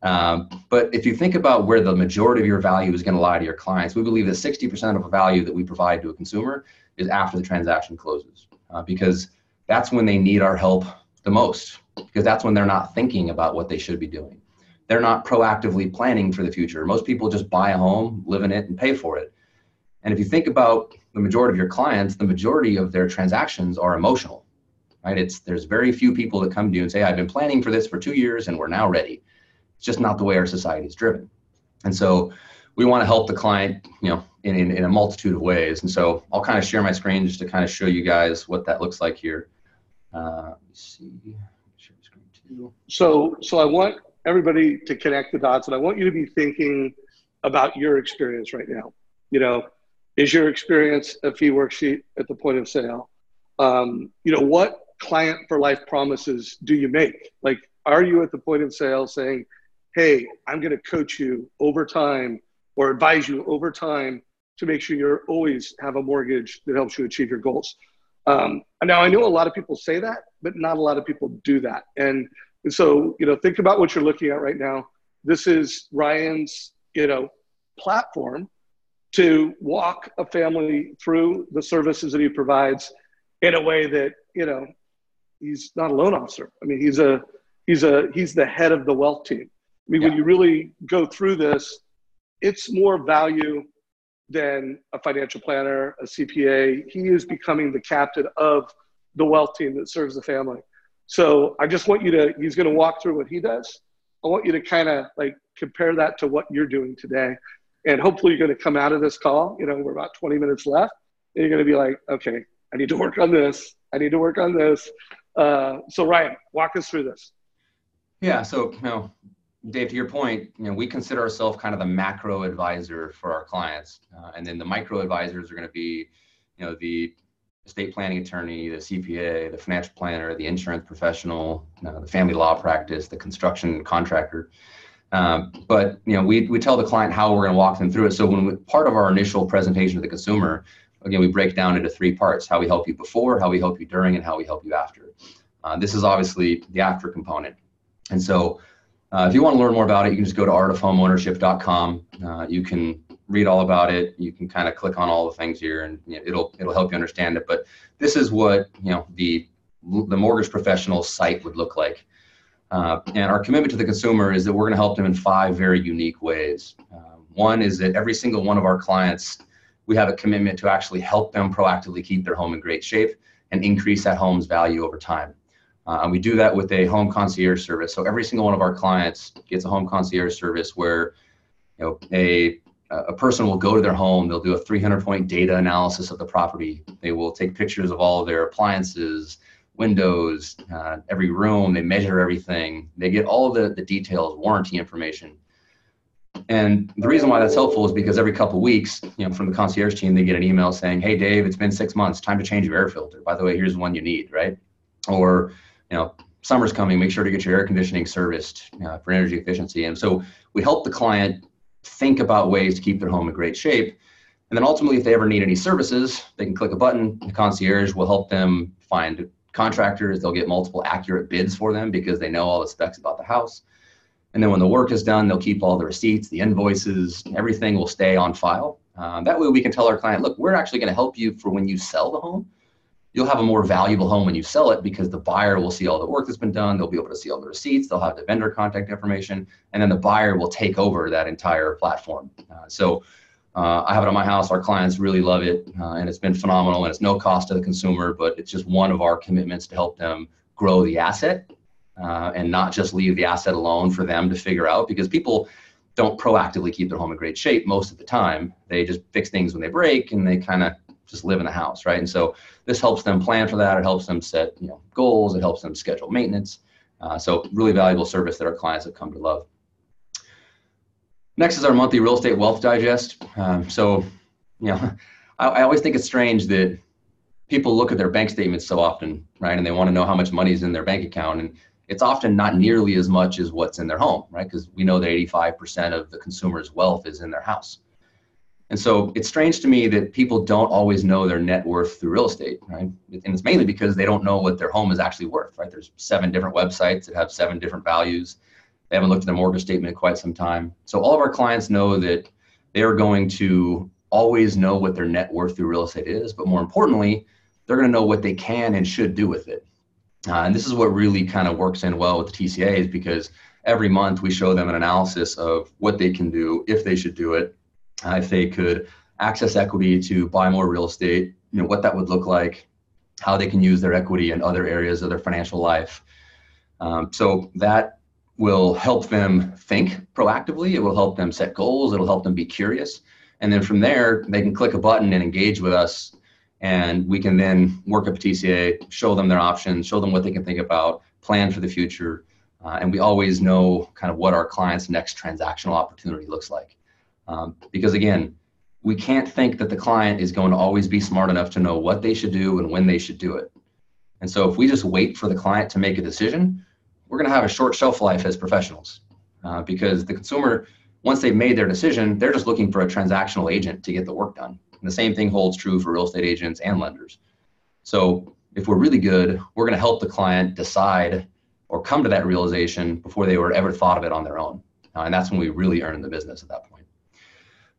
Um, but if you think about where the majority of your value is going to lie to your clients, we believe that sixty percent of the value that we provide to a consumer is after the transaction closes, uh, because that's when they need our help the most, because that's when they're not thinking about what they should be doing. They're not proactively planning for the future. Most people just buy a home, live in it, and pay for it. And if you think about the majority of your clients, the majority of their transactions are emotional, right? It's, there's very few people that come to you and say, I've been planning for this for two years and we're now ready. It's just not the way our society is driven. And so we want to help the client, you know, in, in, in a multitude of ways. And so I'll kind of share my screen just to kind of show you guys what that looks like here. Uh, let's see, share the screen too. So, so I want everybody to connect the dots, and I want you to be thinking about your experience right now. You know, is your experience a fee worksheet at the point of sale? Um, you know, what client for life promises do you make? Like, are you at the point of sale saying, hey, I'm going to coach you over time or advise you over time to make sure you always have a mortgage that helps you achieve your goals. Um, now, I know a lot of people say that, but not a lot of people do that. And, and so, you know, think about what you're looking at right now. This is Ryan's, you know, platform to walk a family through the services that he provides in a way that, you know, he's not a loan officer. I mean, he's a, he's a, he's the head of the wealth team. I mean, yeah. When you really go through this, it's more value than a financial planner, a C P A. He is becoming the captain of the wealth team that serves the family. So I just want you to, he's going to walk through what he does. I want you to kind of like compare that to what you're doing today. And hopefully you're going to come out of this call, you know, we're about twenty minutes left, and you're going to be like, okay, I need to work on this. I need to work on this. Uh, so Ryan, walk us through this. Yeah. So, you know, Dave, to your point, you know, we consider ourselves kind of the macro advisor for our clients. Uh, and then the micro advisors are going to be, you know, the estate planning attorney, the C P A, the financial planner, the insurance professional, you know, the family law practice, the construction contractor. Um, but, you know, we, we tell the client how we're going to walk them through it. So when we, part of our initial presentation to the consumer, again, we break down into three parts: how we help you before, how we help you during, and how we help you after. Uh, this is obviously the after component. And so, Uh, if you want to learn more about it, you can just go to art of homeownership dot com. Uh, you can read all about it. You can kind of click on all the things here, and you know, it'll it'll help you understand it. But this is what you know the the mortgage professional site would look like. Uh, and our commitment to the consumer is that we're going to help them in five very unique ways. Um, One is that every single one of our clients, we have a commitment to actually help them proactively keep their home in great shape and increase that home's value over time. Uh, and we do that with a home concierge service. So every single one of our clients gets a home concierge service where, you know, a a person will go to their home, they'll do a three hundred point data analysis of the property. They will take pictures of all of their appliances, windows, uh, every room, they measure everything. They get all the, the details, warranty information. And the reason why that's helpful is because every couple of weeks, you know, from the concierge team, they get an email saying, "Hey Dave, it's been six months, time to change your air filter. By the way, here's the one you need," right? Or, you know, "Summer's coming, make sure to get your air conditioning serviced uh, for energy efficiency." And so we help the client think about ways to keep their home in great shape. And then ultimately, if they ever need any services, they can click a button. The concierge will help them find contractors. They'll get multiple accurate bids for them because they know all the specs about the house. And then when the work is done, they'll keep all the receipts, the invoices, everything will stay on file. Um, that way we can tell our client, look, we're actually going to help you for when you sell the home. You'll have a more valuable home when you sell it because the buyer will see all the work that's been done. They'll be able to see all the receipts. They'll have the vendor contact information, and then the buyer will take over that entire platform. Uh, so uh, I have it on my house. Our clients really love it, uh, and it's been phenomenal, and it's no cost to the consumer, but it's just one of our commitments to help them grow the asset uh, and not just leave the asset alone for them to figure out, because people don't proactively keep their home in great shape most of the time. They just fix things when they break, and they kind of just live in the house, right? And so this helps them plan for that. It helps them set, you know, goals. It helps them schedule maintenance. Uh, so really valuable service that our clients have come to love. Next is our monthly real estate wealth digest. Um, so, you know, I, I always think it's strange that people look at their bank statements so often, right? And they want to know how much money is in their bank account. And it's often not nearly as much as what's in their home, right? Because we know that eighty-five percent of the consumer's wealth is in their house. And so it's strange to me that people don't always know their net worth through real estate, right? And it's mainly because they don't know what their home is actually worth, right? There's seven different websites that have seven different values. They haven't looked at their mortgage statement in quite some time. So all of our clients know that they are going to always know what their net worth through real estate is, but more importantly, they're going to know what they can and should do with it. Uh, and this is what really kind of works in well with the T C A, is because every month we show them an analysis of what they can do, if they should do it, Uh, if they could access equity to buy more real estate, you know, what that would look like, how they can use their equity in other areas of their financial life. Um, so that will help them think proactively. It will help them set goals. It'll help them be curious. And then from there, they can click a button and engage with us. And we can then work up a T C A, show them their options, show them what they can think about, plan for the future. Uh, and we always know kind of what our client's next transactional opportunity looks like. Um, because again, we can't think that the client is going to always be smart enough to know what they should do and when they should do it. And so if we just wait for the client to make a decision, we're going to have a short shelf life as professionals, uh, because the consumer, once they've made their decision, they're just looking for a transactional agent to get the work done. And the same thing holds true for real estate agents and lenders. So if we're really good, we're going to help the client decide or come to that realization before they were ever thought of it on their own. Uh, and that's when we really earn the business at that point.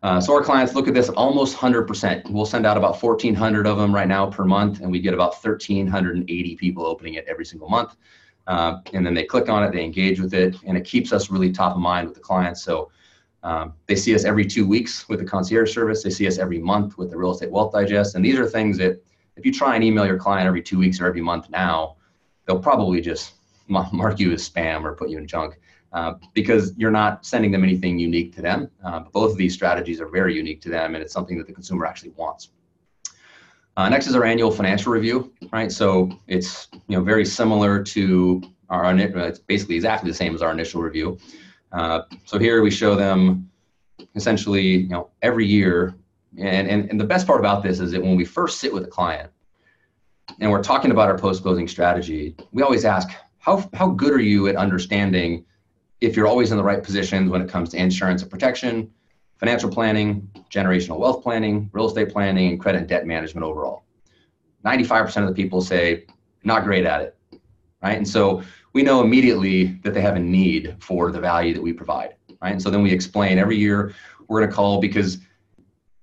Uh, so our clients look at this almost one hundred percent. We'll send out about fourteen hundred of them right now per month, and we get about one thousand three hundred eighty people opening it every single month. Uh, and then they click on it, they engage with it, and it keeps us really top of mind with the clients. So um, they see us every two weeks with the concierge service. They see us every month with the real estate wealth digest. And these are things that if you try and email your client every two weeks or every month now, they'll probably just mark you as spam or put you in junk. Uh, because you're not sending them anything unique to them. Uh, but both of these strategies are very unique to them, and it's something that the consumer actually wants. Uh, next is our annual financial review, right? So it's, you know, very similar to our, it's basically exactly the same as our initial review. Uh, so here we show them essentially, you know, every year. And, and, and the best part about this is that when we first sit with a client and we're talking about our post-closing strategy, we always ask, how, how good are you at understanding if you're always in the right positions when it comes to insurance and protection, financial planning, generational wealth planning, real estate planning, and credit and debt management overall? ninety-five percent of the people say, not great at it, right? And so we know immediately that they have a need for the value that we provide, right? And so then we explain every year we're gonna call, because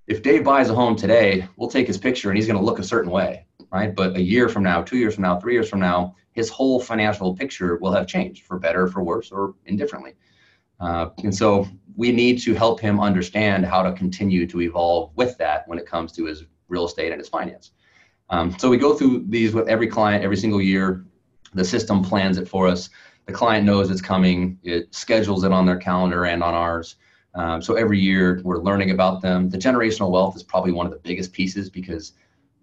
if Dave buys a home today, we'll take his picture and he's gonna look a certain way, right? But a year from now, two years from now, three years from now, his whole financial picture will have changed, for better, for worse, or indifferently. Uh, and so we need to help him understand how to continue to evolve with that when it comes to his real estate and his finance. Um, so we go through these with every client every single year. The system plans it for us. The client knows it's coming. It schedules it on their calendar and on ours. Um, so every year we're learning about them. The generational wealth is probably one of the biggest pieces because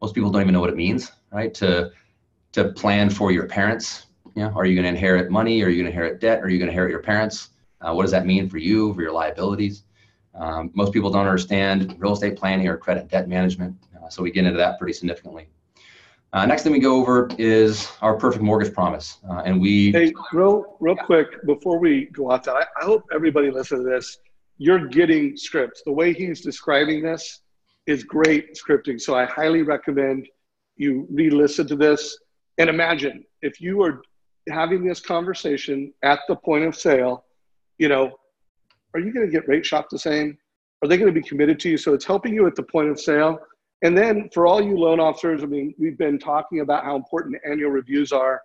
most people don't even know what it means, right? To, to plan for your parents. You know, are you going to inherit money? Are you going to inherit debt? Are you going to inherit your parents? Uh, what does that mean for you, for your liabilities? Um, most people don't understand real estate planning or credit debt management. Uh, so we get into that pretty significantly. Uh, next thing we go over is our perfect mortgage promise. Uh, and we- Hey, real, real yeah. quick, before we go out that, I, I hope everybody listens to this. You're getting scripts. The way he's describing this is great scripting. So I highly recommend you re-listen to this. And imagine if you are having this conversation at the point of sale, you know, are you going to get rate shopped the same? Are they going to be committed to you? So it's helping you at the point of sale. And then for all you loan officers, I mean, we've been talking about how important annual reviews are,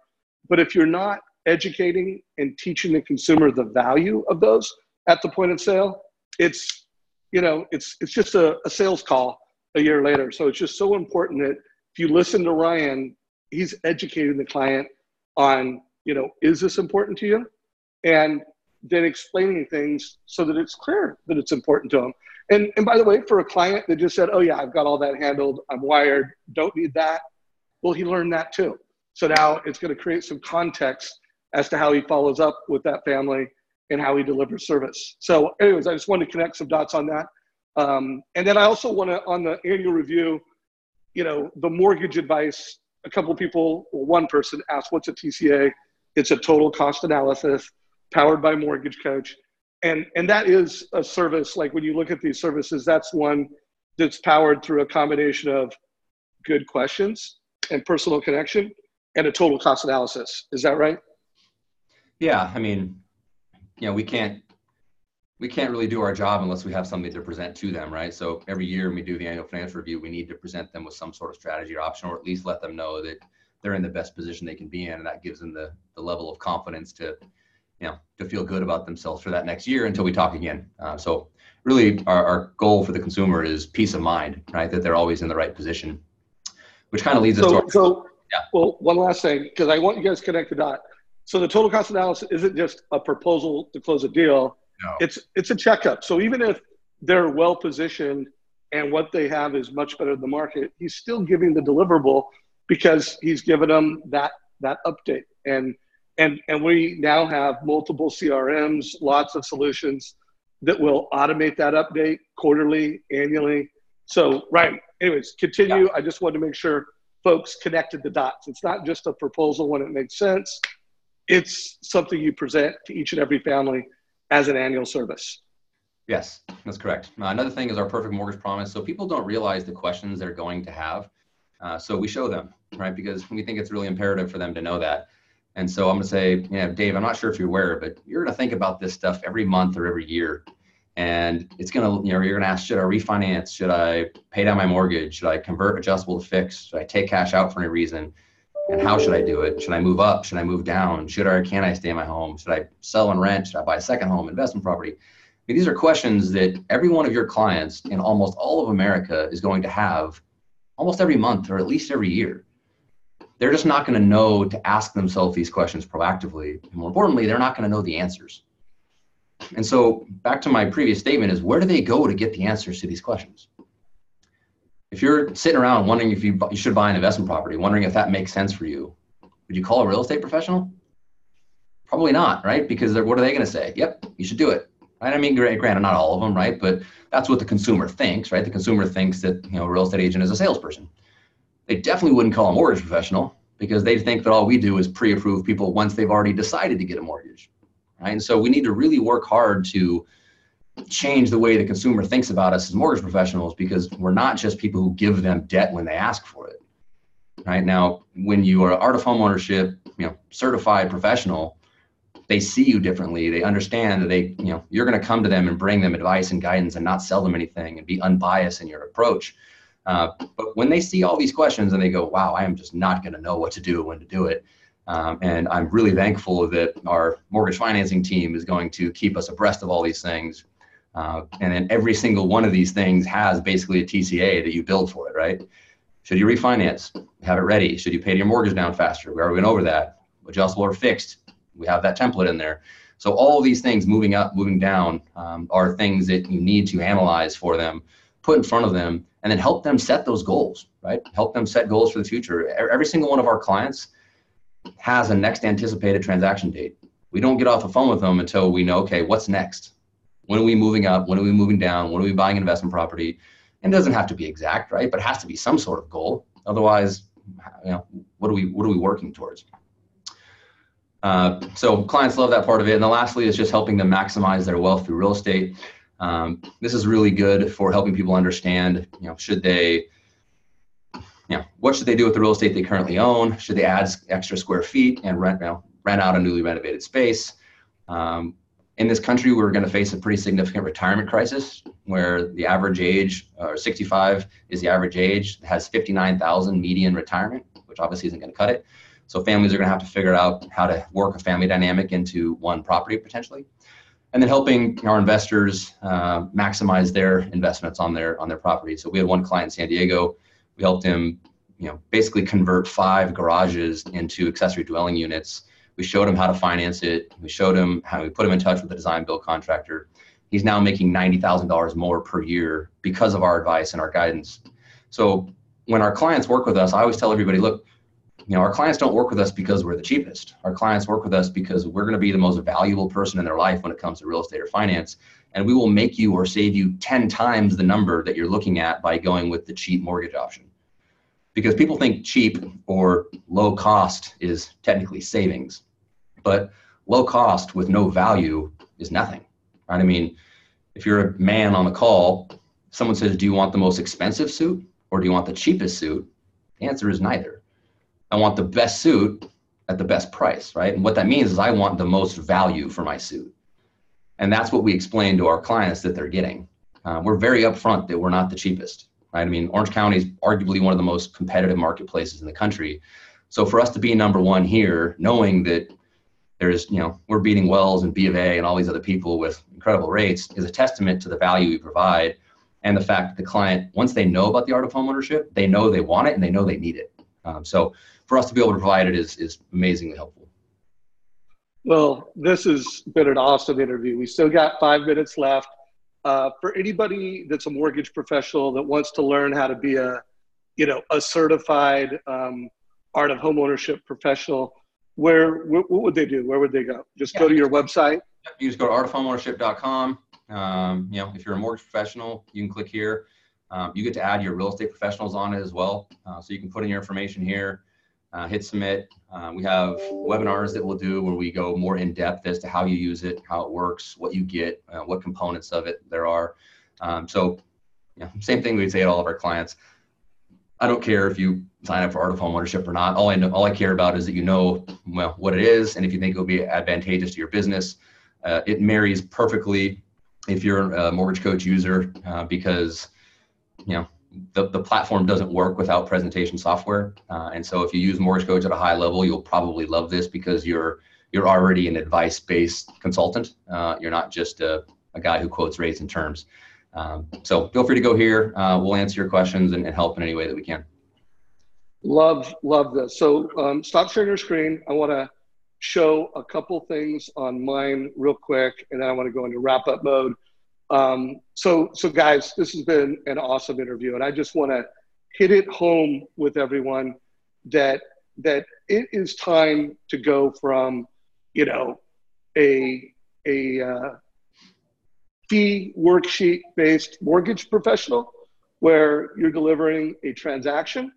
but if you're not educating and teaching the consumer the value of those at the point of sale, it's, you know, it's, it's just a, a sales call a year later. So it's just so important that if you listen to Ryan, he's educating the client on, you know, is this important to you? And then explaining things so that it's clear that it's important to them. And, and by the way, for a client that just said, oh yeah, I've got all that handled, I'm wired, don't need that. Well, he learned that too. So now it's going to create some context as to how he follows up with that family and how he delivers service. So anyways, I just wanted to connect some dots on that. Um, and then I also want to, on the annual review, you know, the mortgage advice, a couple of people, or one person asked, what's a T C A? It's a total cost analysis powered by Mortgage Coach. And, and that is a service, like when you look at these services, that's one that's powered through a combination of good questions and personal connection and a total cost analysis. Is that right? Yeah. I mean, you know, we can't, we can't really do our job unless we have something to present to them, right? So every year when we do the annual financial review, we need to present them with some sort of strategy or option, or at least let them know that they're in the best position they can be in. And that gives them the, the level of confidence to, you know, to feel good about themselves for that next year until we talk again. Uh, so really our, our goal for the consumer is peace of mind, right? That they're always in the right position, which kind of leads us so, to our- So, yeah. Well, one last thing, because I want you guys to connect the dot. So the total cost analysis isn't just a proposal to close a deal. No. It's, it's a checkup. So even if they're well-positioned and what they have is much better than the market, he's still giving the deliverable because he's given them that, that update. And And, and we now have multiple C R Ms, lots of solutions that will automate that update quarterly, annually. So, Ryan, anyways, continue. Yeah. I just wanted to make sure folks connected the dots. It's not just a proposal when it makes sense. It's something you present to each and every family as an annual service. Yes, that's correct. Uh, another thing is our perfect mortgage promise. So people don't realize the questions they're going to have. Uh, so we show them, right? Because we think it's really imperative for them to know that. And so I'm going to say, you know, Dave, I'm not sure if you're aware, but you're going to think about this stuff every month or every year. And it's going to, you know, you're going to ask, should I refinance? Should I pay down my mortgage? Should I convert adjustable to fixed? Should I take cash out for any reason? And how should I do it? Should I move up? Should I move down? Should I, or can I stay in my home? Should I sell and rent? Should I buy a second home, investment property? I mean, these are questions that every one of your clients in almost all of America is going to have almost every month or at least every year. They're just not going to know to ask themselves these questions proactively. And more importantly, they're not going to know the answers. And so back to my previous statement is, where do they go to get the answers to these questions? If you're sitting around wondering if you, you should buy an investment property, wondering if that makes sense for you, would you call a real estate professional? Probably not, right? Because what are they going to say? Yep, you should do it. Right? I mean, granted, not all of them, right? But that's what the consumer thinks, right? The consumer thinks that, you know, a real estate agent is a salesperson. They definitely wouldn't call a mortgage professional because they think that all we do is pre-approve people once they've already decided to get a mortgage, right? And so we need to really work hard to change the way the consumer thinks about us as mortgage professionals, because we're not just people who give them debt when they ask for it, right? Now, when you are an Art of Homeownership, you know, certified professional, they see you differently. They understand that they, you know, you're going to come to them and bring them advice and guidance and not sell them anything and be unbiased in your approach. Uh, but when they see all these questions and they go, wow, I am just not going to know what to do, when to do it. Um, and I'm really thankful that our mortgage financing team is going to keep us abreast of all these things. Uh, and then every single one of these things has basically a T C A that you build for it, right? Should you refinance? Have it ready. Should you pay your mortgage down faster? We already went over that. Adjustable or fixed? We have that template in there. So all these things, moving up, moving down, um, are things that you need to analyze for them, put in front of them, and then help them set those goals, right? Help them set goals for the future. Every single one of our clients has a next anticipated transaction date. We don't get off the phone with them until we know, okay, what's next? When are we moving up? When are we moving down? When are we buying an investment property? And it doesn't have to be exact, right? But it has to be some sort of goal. Otherwise, you know, what are we, what are we working towards? Uh, so clients love that part of it. And then lastly is just helping them maximize their wealth through real estate. Um, this is really good for helping people understand, you know, should they, you know, what should they do with the real estate they currently own? Should they add extra square feet and rent, you know, rent out a newly renovated space? Um, in this country, we're going to face a pretty significant retirement crisis where the average age, or sixty-five is the average age, has fifty-nine thousand median retirement, which obviously isn't going to cut it. So families are going to have to figure out how to work a family dynamic into one property potentially, and then helping our investors uh, maximize their investments on their on their property. So we had one client in San Diego. We helped him, you know, basically convert five garages into accessory dwelling units. We showed him how to finance it. We showed him how we put him in touch with the design build contractor. He's now making ninety thousand dollars more per year because of our advice and our guidance. So when our clients work with us, I always tell everybody, look, you know, our clients don't work with us because we're the cheapest. Our clients work with us because we're going to be the most valuable person in their life when it comes to real estate or finance. And we will make you or save you ten times the number that you're looking at by going with the cheap mortgage option. Because people think cheap or low cost is technically savings, but low cost with no value is nothing, right? I mean, if you're a man on the call, someone says, do you want the most expensive suit or do you want the cheapest suit? The answer is neither. I want the best suit at the best price, right? And what that means is I want the most value for my suit. And that's what we explain to our clients that they're getting. Uh, we're very upfront that we're not the cheapest, right? I mean, Orange County is arguably one of the most competitive marketplaces in the country. So for us to be number one here, knowing that there's, you know, we're beating Wells and B of A and all these other people with incredible rates is a testament to the value we provide and the fact that the client, once they know about the art of homeownership, they know they want it and they know they need it. Um, so for us to be able to provide it is, is amazingly helpful. Well, this has been an awesome interview. We still got five minutes left. Uh, for anybody that's a mortgage professional that wants to learn how to be a, you know, a certified um, art of homeownership professional, where, wh- what would they do? Where would they go? Just yeah, go to your website? You just go to art of homeownership dot com. Um, you know, if you're a mortgage professional, you can click here. Um, you get to add your real estate professionals on it as well. Uh, so you can put in your information here, uh, hit submit. Uh, we have webinars that we'll do where we go more in depth as to how you use it, how it works, what you get, uh, what components of it there are. Um, so yeah, same thing we say to all of our clients. I don't care if you sign up for Art of Homeownership or not. All I know, all I care about is that you know, well, what it is and if you think it'll be advantageous to your business. Uh, it marries perfectly if you're a Mortgage Coach user uh, because you know, the, the platform doesn't work without presentation software. Uh, and so if you use Mortgage Coach at a high level, you'll probably love this because you're you're already an advice-based consultant. Uh, you're not just a, a guy who quotes rates and terms. Um, so feel free to go here. Uh, we'll answer your questions and, and help in any way that we can. Love, love this. So um, stop sharing your screen. I want to show a couple things on mine real quick, and then I want to go into wrap-up mode. Um, so, so guys, this has been an awesome interview, and I just want to hit it home with everyone that, that it is time to go from, you know, a, a, uh, fee worksheet based mortgage professional where you're delivering a transaction,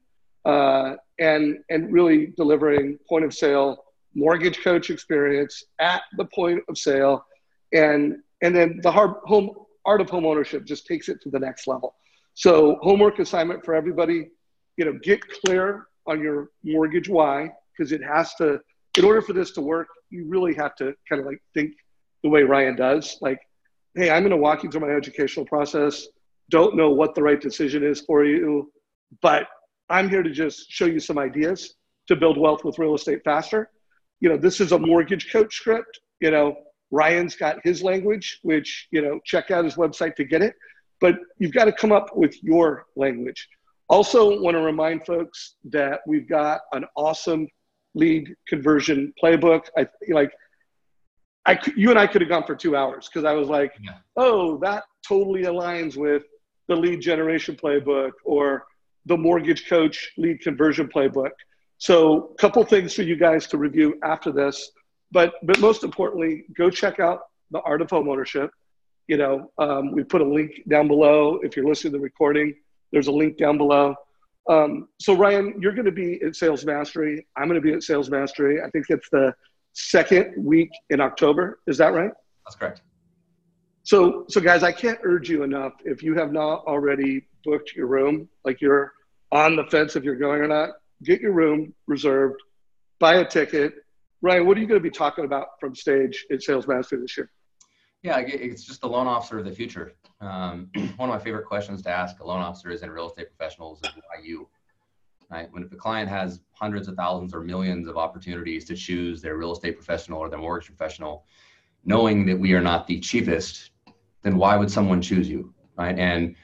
uh, and, and really delivering point of sale mortgage coach experience at the point of sale. And, and then the hard home art of homeownership just takes it to the next level. So homework assignment for everybody, you know, get clear on your mortgage why, because it has to, in order for this to work, you really have to kind of like think the way Ryan does. Like, hey, I'm going to walk you through my educational process. Don't know what the right decision is for you, but I'm here to just show you some ideas to build wealth with real estate faster. you know, this is a Mortgage Coach script. You know, Ryan's got his language, which, you know, check out his website to get it. But you've got to come up with your language. Also want to remind folks that we've got an awesome lead conversion playbook. I like, I, you and I could have gone for two hours because I was like, yeah. oh, that totally aligns with the lead generation playbook or the Mortgage Coach lead conversion playbook. So a couple things for you guys to review after this, but, but most importantly, go check out the Art of Homeownership. You know, um, we put a link down below. If you're listening to the recording, there's a link down below. Um, so Ryan, you're going to be at Sales Mastery. I'm going to be at Sales Mastery. I think it's the second week in October. Is that right? That's correct. So, so guys, I can't urge you enough. If you have not already booked your room, like you're on the fence if you're going or not, get your room reserved, buy a ticket. Ryan, what are you going to be talking about from stage at Sales Mastery this year? Yeah, it's just the loan officer of the future. Um, one of my favorite questions to ask a loan officer is in real estate professionals is why you, right? When if a client has hundreds of thousands or millions of opportunities to choose their real estate professional or their mortgage professional, knowing that we are not the cheapest, then why would someone choose you, right? And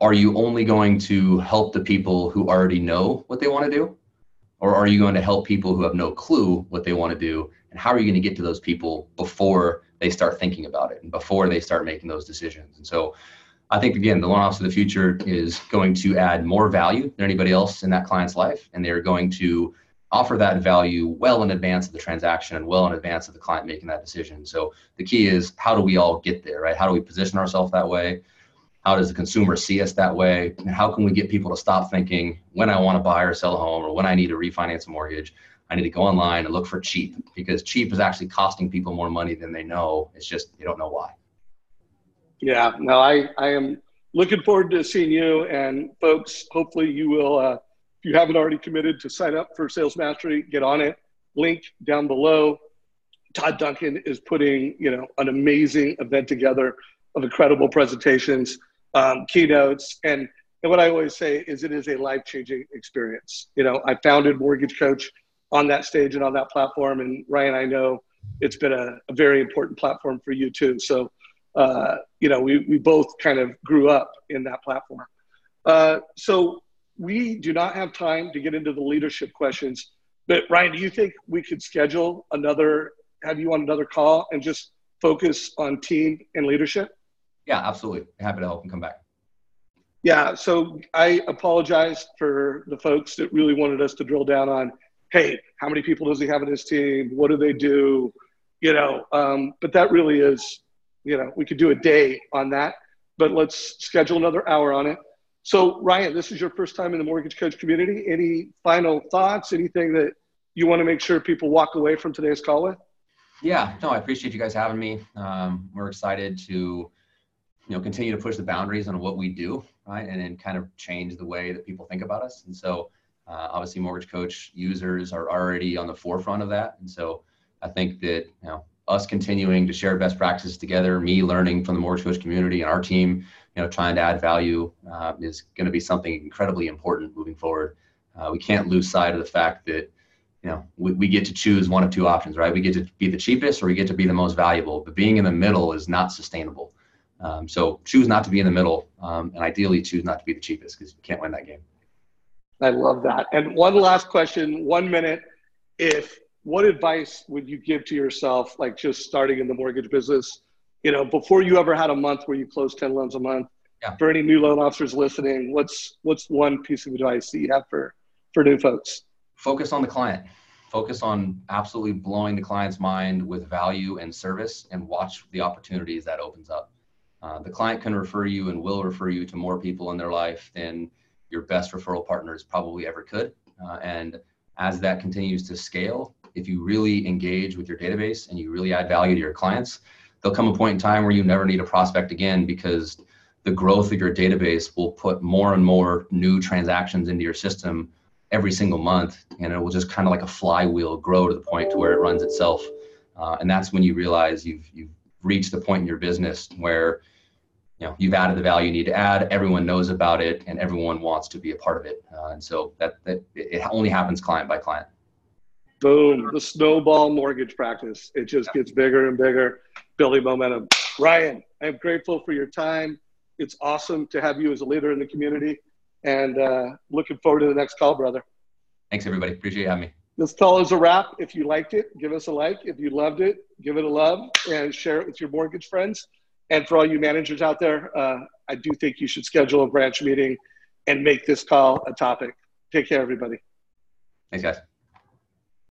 are you only going to help the people who already know what they want to do? Or are you going to help people who have no clue what they want to do? And how are you going to get to those people before they start thinking about it and before they start making those decisions? And so I think, again, the loan officer of the future is going to add more value than anybody else in that client's life. And they're going to offer that value well in advance of the transaction and well in advance of the client making that decision. So the key is, how do we all get there, right? How do we position ourselves that way? How does the consumer see us that way? And how can we get people to stop thinking, when I want to buy or sell a home or when I need to refinance a mortgage, I need to go online and look for cheap, because cheap is actually costing people more money than they know. It's just, they don't know why. Yeah, no, I, I am looking forward to seeing you, and folks, hopefully you will, uh, if you haven't already committed to sign up for Sales Mastery, get on it. Link down below. Todd Duncan is putting, you know, an amazing event together of incredible presentations, um, keynotes. And, and what I always say is it is a life-changing experience. You know, I founded Mortgage Coach on that stage and on that platform. And Ryan, I know it's been a, a very important platform for you too. So, uh, you know, we, we both kind of grew up in that platform. Uh, so we do not have time to get into the leadership questions, but Ryan, do you think we could schedule another, have you on another call and just focus on team and leadership? Yeah, absolutely. Happy to help and come back. Yeah. So I apologize for the folks that really wanted us to drill down on, hey, how many people does he have in his team? What do they do? You know, um, but that really is, you know, we could do a day on that, but let's schedule another hour on it. So Ryan, this is your first time in the Mortgage Coach community. Any final thoughts, anything that you want to make sure people walk away from today's call with? Yeah, no, I appreciate you guys having me. Um, we're excited to, you know, continue to push the boundaries on what we do, right? And then kind of change the way that people think about us. And so, Uh, obviously, Mortgage Coach users are already on the forefront of that. And so I think that, you know, us continuing to share best practices together, me learning from the Mortgage Coach community and our team, you know, trying to add value uh, is going to be something incredibly important moving forward. Uh, we can't lose sight of the fact that, you know, we, we get to choose one of two options, right? We get to be the cheapest or we get to be the most valuable, but being in the middle is not sustainable. Um, so choose not to be in the middle, um, and ideally choose not to be the cheapest, because you can't win that game. I love that. And one last question, one minute. If what advice would you give to yourself, like just starting in the mortgage business, you know, before you ever had a month where you closed ten loans a month? Yeah. For any new loan officers listening, what's what's one piece of advice that you have for, for new folks? Focus on the client. Focus on absolutely blowing the client's mind with value and service, and watch the opportunities that opens up. Uh, the client can refer you and will refer you to more people in their life than your best referral partners probably ever could. Uh, and as that continues to scale, if you really engage with your database and you really add value to your clients, there'll come a point in time where you never need a prospect again, because the growth of your database will put more and more new transactions into your system every single month. And it will just kind of like a flywheel grow to the point to where it runs itself. Uh, and that's when you realize you've, you've reached the point in your business where, you know, you've added the value you need to add, everyone knows about it, and everyone wants to be a part of it. Uh, and so that, that it only happens client by client. Boom, the snowball mortgage practice. It just gets bigger and bigger, building momentum. Ryan, I'm grateful for your time. It's awesome to have you as a leader in the community, and uh, looking forward to the next call, brother. Thanks, everybody. Appreciate you having me. This call is a wrap. If you liked it, give us a like. If you loved it, give it a love and share it with your mortgage friends. And for all you managers out there, uh, I do think you should schedule a branch meeting and make this call a topic. Take care, everybody. Thanks, guys.